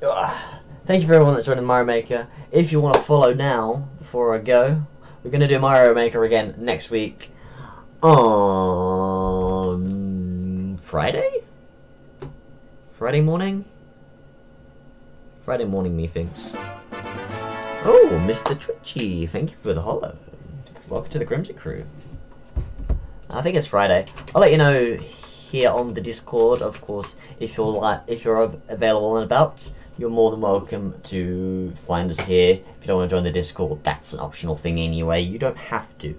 Ugh. Thank you for everyone that's joining Mario Maker. If you want to follow now, before I go, we're going to do Mario Maker again next week on Friday? Friday morning? Friday morning, methinks. Oh, Mr. Twitchy, thank you for the hollow. Welcome to the Crimson Crew. I think it's Friday. I'll let you know here on the Discord, of course, if you're available and about. You're more than welcome to find us here. If you don't want to join the Discord, that's an optional thing anyway. You don't have to.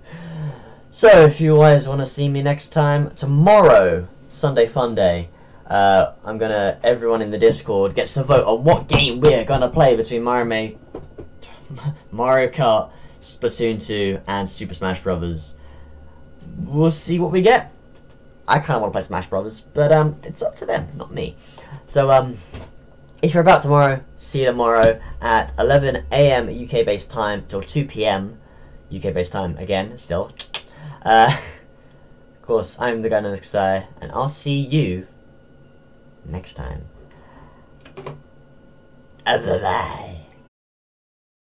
So, if you guys want to see me next time, tomorrow, Sunday Fun Day, everyone in the Discord gets to vote on what game we're going to play between Mario Kart, Splatoon 2, and Super Smash Bros. We'll see what we get. I kind of want to play Smash Bros., but it's up to them, not me. So, if you're about tomorrow, see you tomorrow at 11 AM UK-based time till 2 PM UK-based time again, still. Of course, I'm the guy known as Kasai, and I'll see you next time. Bye-bye.